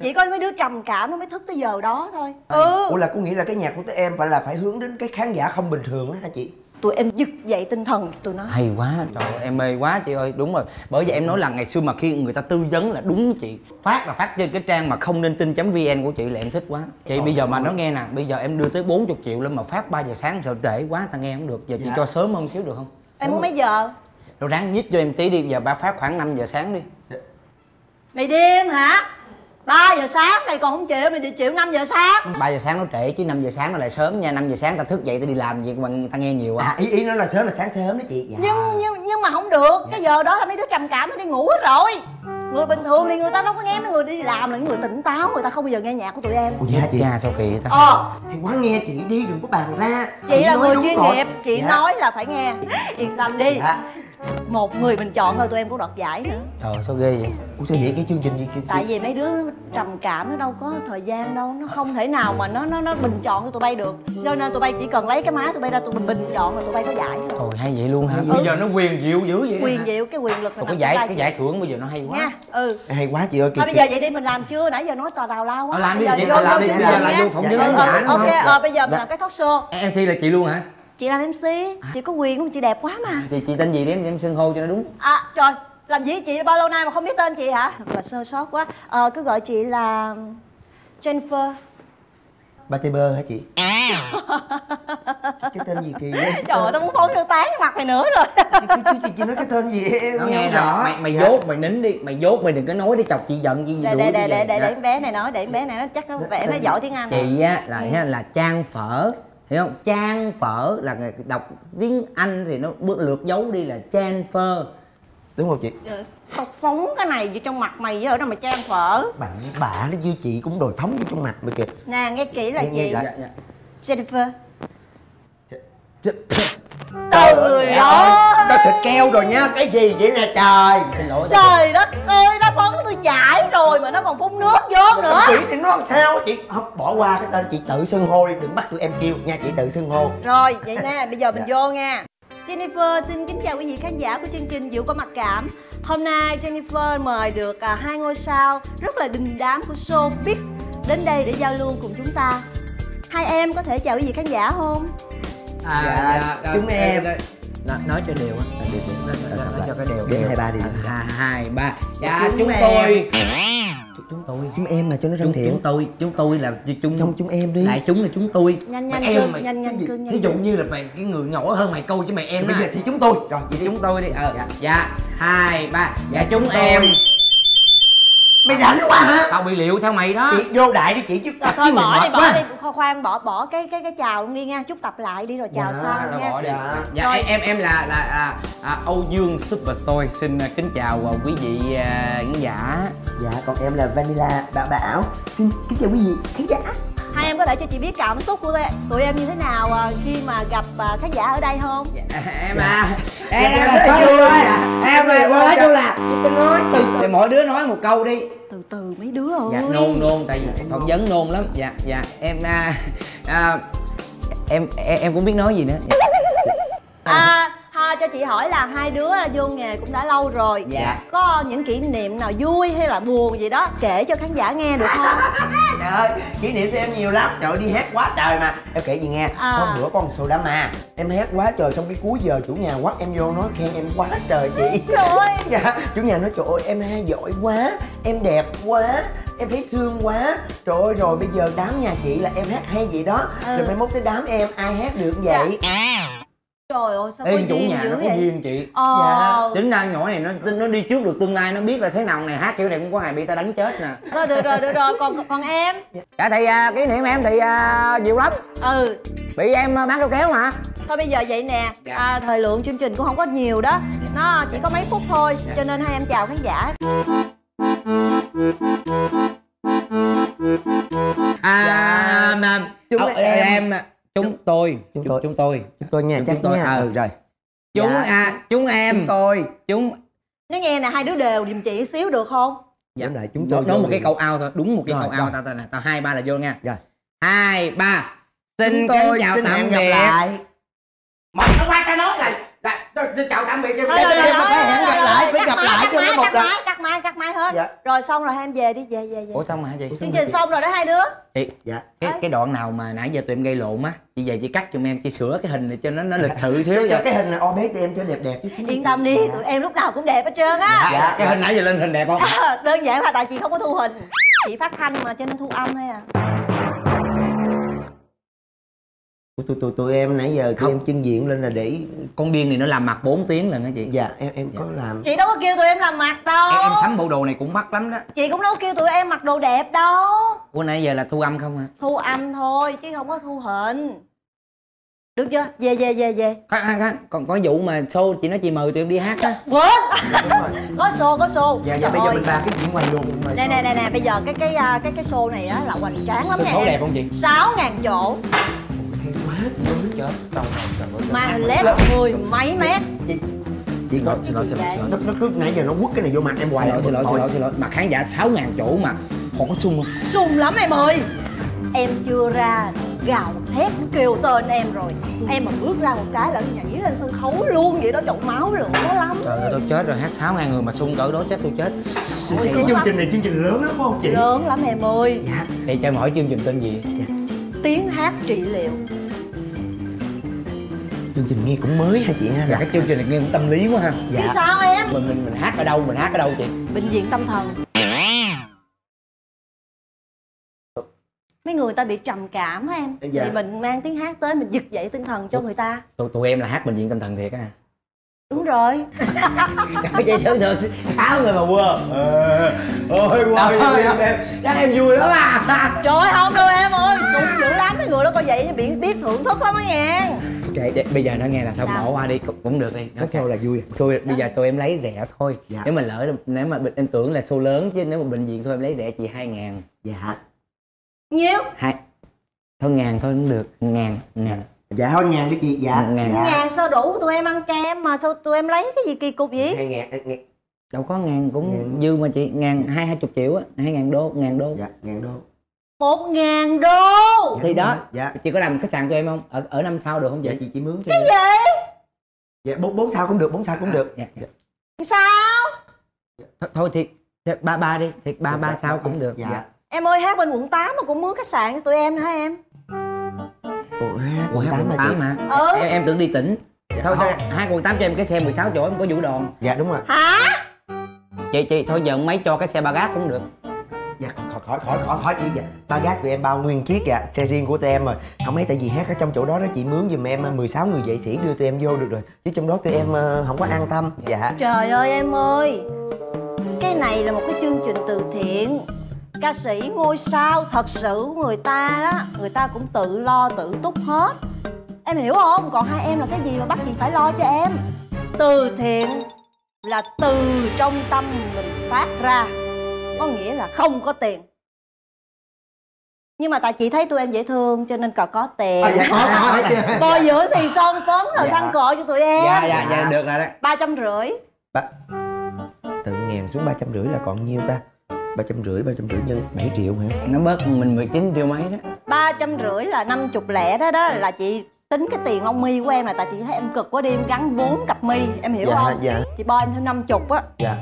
Chỉ có mấy đứa trầm cảm nó mới thức tới giờ đó thôi. Ừ. Ủa là cô nghĩ là cái nhạc của tụi em phải là phải hướng đến cái khán giả không bình thường đó hả chị? Tụi em giật dậy tinh thần tụi nó. Hay quá, trời em mê quá chị ơi, đúng rồi. Bởi vậy em nói là ngày xưa mà khi người ta tư vấn là đúng chị. Phát là phát trên cái trang mà không nên tin chấm vn của chị là em thích quá. Chị ừ, bây giờ mà nó nghe nè, bây giờ em đưa tới bốn mươi triệu lên mà phát ba giờ sáng sợ trễ quá ta nghe không được. Giờ chị dạ. cho sớm hơn xíu được không? Em muốn mấy giờ? Rồi ráng nhích cho em tí đi, giờ ba phát khoảng năm giờ sáng đi. Dạ. Mày điên hả? ba giờ sáng này còn không chịu, mày đi chịu năm giờ sáng. ba giờ sáng nó trễ chứ năm giờ sáng nó lại sớm nha. năm giờ sáng ta thức dậy ta đi làm việc mà ta nghe nhiều à. à ý ý nó là sớm là sáng sớm đó chị. Dạ. Nhưng nhưng nhưng mà không được, dạ. cái giờ đó là mấy đứa trầm cảm nó đi ngủ hết rồi. Người bình thường thì người ta đâu có nghe, mấy người đi làm là những người tỉnh táo, người ta không bao giờ nghe nhạc của tụi em. Ủa dạ chị à, sao kỳ ta. Ờ. Hay quá, nghe chị đi đừng có bàn ra. Chị, chị là người chuyên nghiệp, chị dạ. nói là phải nghe. Yên tâm đi. Dạ. Một người mình chọn thôi, tụi em cũng đoạt giải nữa. Trời sao ghê vậy? Ủa sao vậy, cái chương trình gì kia? Tại vì mấy đứa trầm cảm nó đâu có thời gian đâu, nó không thể nào mà nó nó nó bình chọn cho tụi bay được. Cho nên tụi bay chỉ cần lấy cái máy tụi bay ra tụi mình bình chọn là tụi bay có giải thôi. Trời hay vậy luôn hả? Ừ. Bây giờ nó quyền diệu dữ vậy. Quyền diệu cái quyền lực. Còn có giải cái giải thưởng bây giờ nó hay quá. Nha. Ừ. Hay quá chị ơi. Thôi bây giờ vậy đi, mình làm chưa nãy giờ nói tào tào lao quá. Làm đi chị, làm đi làm vô phỏng vấn. Ok, bây giờ mình làm cái talk show. em xê là chị luôn hả? Chị làm em xê, chị có quyền không? Chị đẹp quá mà. Chị chị tên gì để em, em xưng hô cho nó đúng. À trời, làm gì chị bao lâu nay mà không biết tên chị hả? Thật là sơ sót quá. Ờ, cứ gọi chị là Jennifer Batiber hả chị? À. Cái tên gì kỳ vậy? Trời ơi, tao muốn phóng thư tán mặt mày nữa rồi. Chị chị chị nói cái tên gì em nó nghe rõ. Mày mày dốt mày nín đi, mày dốt mày đừng có nói để chọc chị giận gì gì đủ. Để để để để em bé này nói, để em bé này nó chắc có vẻ nó giỏi tiếng Anh. Chị á là là Trang Phở. Hiểu không? Trang Phở là người đọc tiếng Anh thì nó bước lượt dấu đi là Trang Phở. Đúng không chị? Ừ. Tao phóng cái này vô trong mặt mày với ở đâu mà Trang Phở. Bạn bạ nó với chị cũng đòi phóng vô trong mặt mày kìa. Nè nghe kỹ là nghe, chị. Nghe dạ, dạ. Jennifer. Trời ơi. Tao xịt keo rồi nha. Cái gì vậy nè trời. Xin lỗi. Trời đất ơi, nó phóng tôi chảy rồi mà nó còn phun nước vô nữa. Chị thì nó sao chị? Bỏ qua cái tên, chị tự xưng hô đi, đừng bắt tụi em kêu nha, chị tự xưng hô. Rồi, vậy nè, bây giờ mình dạ. vô nha. Jennifer xin kính chào quý vị khán giả của chương trình Vượt Qua Mặc Cảm. Hôm nay Jennifer mời được à, hai ngôi sao rất là đình đám của showbiz đến đây để giao lưu cùng chúng ta. Hai em có thể chào quý vị khán giả không? À, dạ, dạ, dạ, chúng em nói, nói cho đều á, nói, nói, nói, nói cho cái đều. Đến hai ba đi. Hai ba. Dạ chúng tôi. chúng tôi, chúng em là cho nó thân thiện. Chúng tôi, chúng tôi là chúng trong chúng em đi. Lại chúng là chúng tôi. Nhanh nhanh em, mày, nhanh nhanh cương. Thí dụ như là mày cái người nhỏ hơn mày câu chứ mày em. Bây giờ thì chúng tôi. Rồi vậy chúng tôi đi. Ờ. Dạ. Hai ba. Dạ chúng em. Mày rảnh quá hả? Tao bị liệu theo mày đó. Chị vô đại đi chị chứ. Rồi thôi bỏ đi, bỏ đi. Khoan bỏ bỏ cái cái cái chào luôn đi nha. Chúc tập lại đi rồi chào sau nha. Dạ em em là là Âu Dương Super Soi xin kính chào quý vị khán giả. Dạ còn em là Vanilla Bảo Bảo. Xin kính chào quý vị khán giả. Hai em có thể cho chị biết cảm xúc của tụi em như thế nào khi mà gặp khán giả ở đây không? Em à, em là vui, em là quá vui là. Tôi nói từ từ mỗi đứa nói một câu đi. Từ từ mấy đứa ơi. Dạ nôn nôn tại vì phỏng vấn nôn lắm. Dạ dạ em em em cũng biết nói gì nữa. À ha cho chị hỏi là hai đứa vô nghề cũng đã lâu rồi. Dạ. Có những kỷ niệm nào vui hay là buồn gì đó kể cho khán giả nghe được không? Trời ơi, kỷ niệm của em nhiều lắm. Trời ơi, đi hát quá trời mà. Em kể gì nghe, à. Hôm bữa con số đám ma. Em hát quá trời, xong cái cuối giờ chủ nhà quát em vô nói khen em quá trời chị. Trời ơi. Dạ, chủ nhà nói trời ơi em hay giỏi quá, em đẹp quá, em thấy thương quá. Trời ơi, rồi bây giờ đám nhà chị là em hát hay vậy đó. Ừ. Rồi mai mốt tới đám em, ai hát được vậy? À. Trời ơi sao em có duyên dữ vậy? Duyên chị. Ờ. Dạ. Tính năng nhỏ này nó nó đi trước được tương lai, nó biết là thế nào này hát kiểu này cũng có ngày bị ta đánh chết nè. Thôi được rồi, được rồi, còn còn em. Dạ thì uh, kỷ niệm em thì uh, nhiều lắm. Ừ. Bị em bán câu kéo mà. Thôi bây giờ vậy nè, dạ. À, thời lượng chương trình cũng không có nhiều đó. Nó chỉ có mấy phút thôi, dạ. Cho nên hai em chào khán giả. À dạ. Mà chúng ờ, em, em... Chúng tôi, chúng tôi, chúng tôi, chúng tôi nha, chắc tôi. À, ừ rồi. Chúng dạ. À, chúng em, chúng tôi, chúng. Nó nghe nè, hai đứa đều dùm chị xíu được không? Dạ lại chúng tôi. Nói một cái câu ao thôi, đúng một cái câu ao tao tao nè, tao hai ba là vô nha. Rồi. Hai ba. Xin tôi chào tạm biệt. Mày nó qua tao nói là là chào tạm biệt. Để em phải hẹn gặp lại, phải gặp lại cho nó một lần. Cắt máy, cắt máy hết. Rồi xong rồi hai em về đi, về về về. Ủa xong rồi hả chị? Chương trình xong rồi đó hai đứa. Chị, dạ. Cái cái đoạn nào mà nãy giờ tụi em gây lộn á, chị về chị cắt giùm em, chị sửa cái hình này cho nó nó lịch sự xíu. Cho cái hình này o bé tụi em cho đẹp đẹp. Yên tâm đi, tụi em lúc nào cũng đẹp hết trơn á. Dạ, cái hình nãy giờ lên hình đẹp không? Đơn giản là tại chị không có thu hình, chị phát thanh mà cho nên thu âm thôi à. Tụi tụi tụi em nãy giờ khi em chân diện lên là để con điên này nó làm mặt bốn tiếng lần hả chị? Dạ em em dạ. Có làm. Chị đâu có kêu tụi em làm mặt đâu. Em, em sắm bộ đồ này cũng mắc lắm đó. Chị cũng đâu có kêu tụi em mặc đồ đẹp đâu. Ủa nãy giờ là thu âm không hả? Thu âm thôi chứ không có thu hình. Được chưa? Về về về về. Còn có vụ mà show chị nói chị mời tụi em đi hát á. What? Có show có show. Dạ dạ bây giờ mình ra cái chuyện ngoài luồng. Nè nè nè nè bây giờ cái cái cái cái show này á là hoành tráng lắm nè. Số đẹp không chị? sáu ngàn chỗ. Mà lép mười mấy mét. Chị chị nói xin lỗi xin lỗi xin lỗi. Nó cứ nãy giờ nó quất cái này vô mặt em hoài. Xin lỗi xin lỗi xin lỗi. Mà khán giả sáu ngàn chỗ mà họ có sung không? Sung lắm em ơi. Em chưa ra gào thét kêu tên em rồi. Em mà bước ra một cái là nhảy lên sân khấu luôn vậy đó, trộn máu lửa lắm. Trời ơi tao chết rồi, hát sáu ngàn người mà sung cỡ đó chắc tôi chết. Cái chương trình này chương trình lớn lắm không chị? Lớn lắm em ơi. Dạ. Thì cho em hỏi chương trình tên gì? Tiếng hát trị liệu. Chương trình nghe cũng mới hả chị ha? Dạ, cái chương trình này nghe cũng tâm lý quá ha. Dạ. Chứ sao em? Mình mình mình hát ở đâu? Mình hát ở đâu chị? Bệnh viện tâm thần. Mấy người ta bị trầm cảm á em. Dạ. Thì mình mang tiếng hát tới mình vực dậy tinh thần cho tụi, người ta. Tụi tụi em là hát bệnh viện tâm thần thiệt á. Đúng rồi. Vậy chứ được sáu người mà quơ. Ôi quay em. Chắc em vui lắm à. Trời ơi không đâu em ơi, sụn dữ lắm mấy người đó coi vậy bị biết thưởng thức lắm á nha. Kệ, bây giờ nó nghe là thôi bỏ qua đi cũng được đi. Nó show là vui. Thôi bây giờ tụi em lấy rẻ thôi. Dạ. Nếu mà lỡ nếu mà em tưởng là show lớn chứ nếu mà bệnh viện thôi em lấy rẻ chị hai ngàn. Dạ. Nhiêu? Hai. Thôi ngàn thôi cũng được, ngàn, ngàn. Dạ thôi ngàn đi chị. Dạ. Ngàn. Dạ. Ngàn sao đủ tụi em ăn kem mà sao tụi em lấy cái gì kỳ cục vậy? Hai ngàn, ngàn. Đâu có ngàn cũng ngàn. Dư mà chị, ngàn hai hai chục triệu á, hai ngàn đô, ngàn đô. Dạ, ngàn đô. Một ngàn đô thì đó. Dạ. Chị có làm khách sạn tụi em không? Ở ở năm sao được không vậy? Dạ, chị chỉ mướn cho. Cái gì? Dạ bốn bốn sao cũng được, bốn sao cũng được. Dạ. Dạ. Sao? Th thôi thiệt ba ba đi, thiệt ba ba sao cũng được. Dạ. Dạ. Em ơi hát bên quận tám mà cũng mướn khách sạn cho tụi em nữa hả em? Ủa hát quận tám hả? Ừ. Em, em tưởng đi tỉnh. Dạ. Thôi hai quận tám cho em cái xe mười sáu chỗ em có vũ đòn. Dạ đúng rồi. Hả? Chị chị thôi giờ mấy cho cái xe ba gác cũng được. Dạ khỏi khỏi khỏi khỏi khỏi chị vậy. Ba gác tụi em bao nguyên chiếc dạ, xe riêng của tụi em rồi. Không ấy tại vì hát ở trong chỗ đó đó chị mướn giùm em mười sáu người vệ sĩ đưa tụi em vô được rồi. Chứ trong đó tụi em không có an tâm. Dạ. Trời ơi em ơi, cái này là một cái chương trình từ thiện. Ca sĩ ngôi sao thật sự người ta đó, người ta cũng tự lo tự túc hết. Em hiểu không? Còn hai em là cái gì mà bắt chị phải lo cho em. Từ thiện là từ trong tâm mình phát ra, có nghĩa là không có tiền. Nhưng mà tại chị thấy tụi em dễ thương cho nên còn có tiền. À, dạ, có, có, bồi dưỡng thì son phấn rồi dạ, xăng cọ cho tụi em. Dạ, dạ, dạ, được rồi đấy. Ba trăm rưỡi. Ba... Từ ngàn xuống ba trăm rưỡi là còn nhiêu ta? Ba trăm rưỡi, ba trăm rưỡi nhân bảy triệu hả? Nó bớt mình mười chín triệu mấy đó. Ba trăm rưỡi là năm chục lẻ đó đó là chị tính cái tiền lông mi của em là tại chị thấy em cực quá đi, em gắn bốn cặp mi, em hiểu dạ, không? Dạ. Chị bo em thêm năm chục á. Dạ.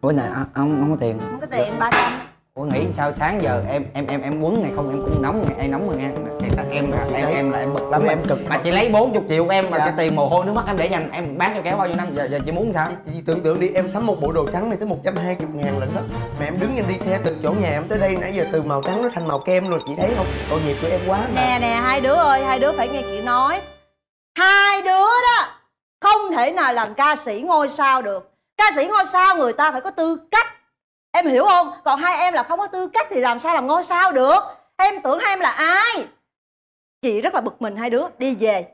Ủa này ông không có tiền. Không có tiền ba trăm. Ủa nghĩ sao sáng giờ em em em em quấn này không em cũng nóng này, em nóng rồi nha. Thì em em là em, em là em bực lắm em cực. Mà chị lấy bốn mươi triệu của em mà dạ, cái tiền mồ hôi nước mắt em để dành em bán cho kẻ bao nhiêu năm giờ giờ chị muốn sao? Chị, chị tưởng tượng đi, em sắm một bộ đồ trắng này tới một trăm hai mươi ngàn lận đó. Mà em đứng em đi xe từ chỗ nhà em tới đây nãy giờ từ màu trắng nó thành màu kem luôn, chị thấy không? Tội nghiệp của em quá. Mà. Nè nè hai đứa ơi, hai đứa phải nghe chị nói. Hai đứa đó không thể nào làm ca sĩ ngôi sao được. Ca sĩ ngôi sao người ta phải có tư cách. Em hiểu không? Còn hai em là không có tư cách thì làm sao làm ngôi sao được? Em tưởng hai em là ai? Chị rất là bực mình hai đứa. Đi về.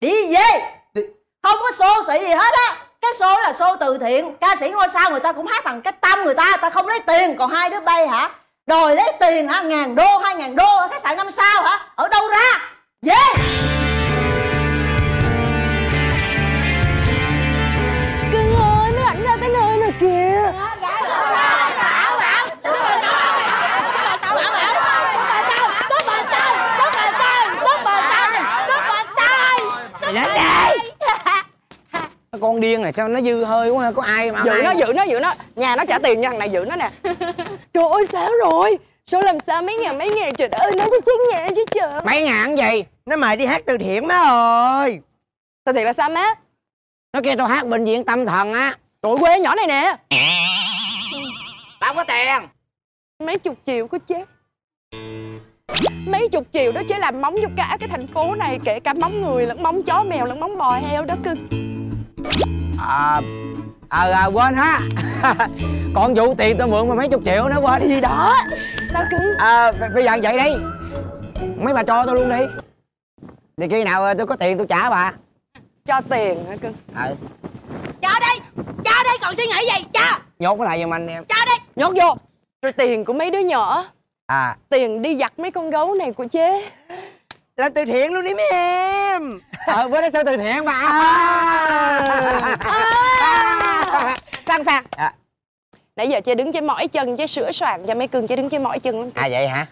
Đi về. Đi. Không có show sĩ gì hết á. Cái show là show từ thiện. Ca sĩ ngôi sao người ta cũng hát bằng cái tâm người ta. Người ta không lấy tiền. Còn hai đứa bay hả? Đòi lấy tiền hả? Ngàn đô, hai ngàn đô ở khách sạn năm sao hả? Ở đâu ra? Về. Cưng ơi, mấy ảnh ra tới nơi rồi kìa. Con điên này sao nó dư hơi quá ha, có ai mà giữ ai? nó giữ nó giữ nó nhà nó trả tiền nha, thằng này giữ nó nè. Trời ơi sao rồi, sao làm sao mấy ngàn mấy ngàn trời ơi, nó có chín ngàn chứ trời. Mấy ngàn cái gì, nó mời đi hát từ thiện má ơi. Từ thiện là sao má? Nó kêu tao hát bệnh viện tâm thần á. Tụi quê nhỏ này nè. Tao không có tiền. Mấy chục triệu có chế. Mấy chục triệu đó chế làm móng cho cả cái thành phố này, kể cả móng người lẫn móng chó mèo lẫn móng bò heo đó cưng. À, à, à quên ha. Còn vụ tiền tôi mượn mà mấy chục triệu nó quên gì đó. Sao cưng? À, bây giờ vậy đi, mấy bà cho tôi luôn đi. Thì khi nào tôi có tiền tôi trả bà. Cho tiền hả cưng? Ừ. Cho đi, cho đi, còn suy nghĩ gì, cho. Nhốt cái này giùm anh em. Cho đi. Nhốt vô. Rồi tiền của mấy đứa nhỏ. À. Tiền đi giặt mấy con gấu này của chế. Làm từ thiện luôn đi mấy em. Ờ, bữa nay sao từ thiện mà. Phan Phan à. Nãy giờ chế đứng chế mỏi chân, chế sửa soạn cho mấy cưng, chế đứng chế mỏi chân lắm. À vậy hả?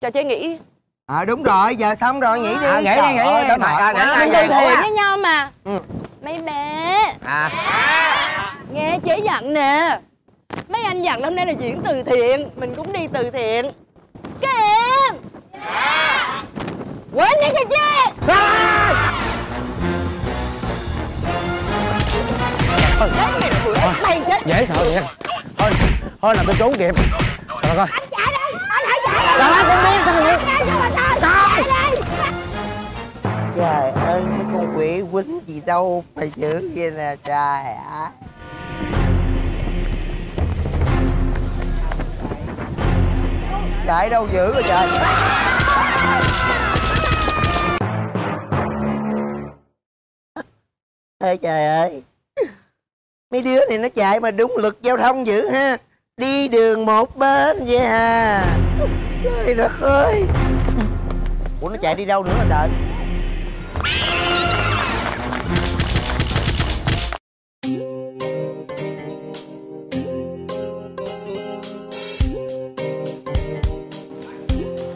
Cho chế nghỉ. Ờ à, đúng rồi, giờ xong rồi nghỉ đi. À, nghỉ đi, nghỉ đi. Mình từ thiện với nhau mà. Ừ. Mấy bé à. À. Nghe chế dặn nè. Mấy anh dặn hôm nay là diễn từ thiện, mình cũng đi từ thiện. Các em à. Quên đi cho chị. Mày chết. Dễ sợ nha. Thôi, thôi là tôi trốn kịp. Rồi coi. Anh chạy đi, anh hãy chạy đi. Đó, con điên sao vậy? Chạy đi. Trời ơi, mấy con quỷ quýnh gì đâu mà dữ vậy nè trời ạ. Chạy đâu dữ rồi trời. Ê trời ơi, mấy đứa này nó chạy mà đúng luật giao thông dữ ha. Đi đường một bên vậy hà. Trời đất ơi. Ủa nó chạy đi đâu nữa rồi đợi.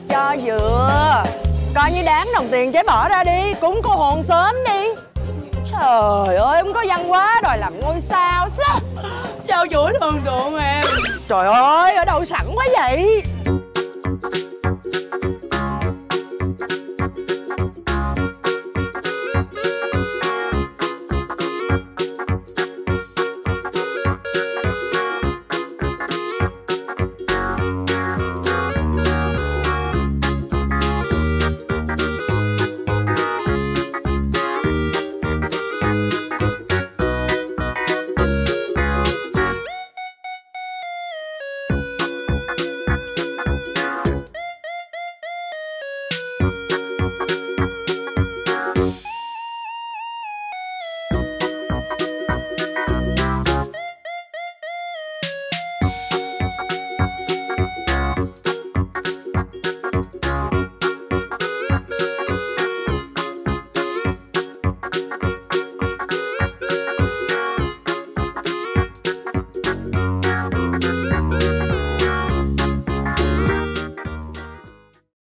Cho dừa. Coi như đáng đồng tiền chế bỏ ra đi. Cúng cô hồn sớm đi. Trời ơi, không có văn hóa đòi làm ngôi sao sao? Sao chuỗi thường tượng em. Trời ơi, ở đâu sẵn quá vậy?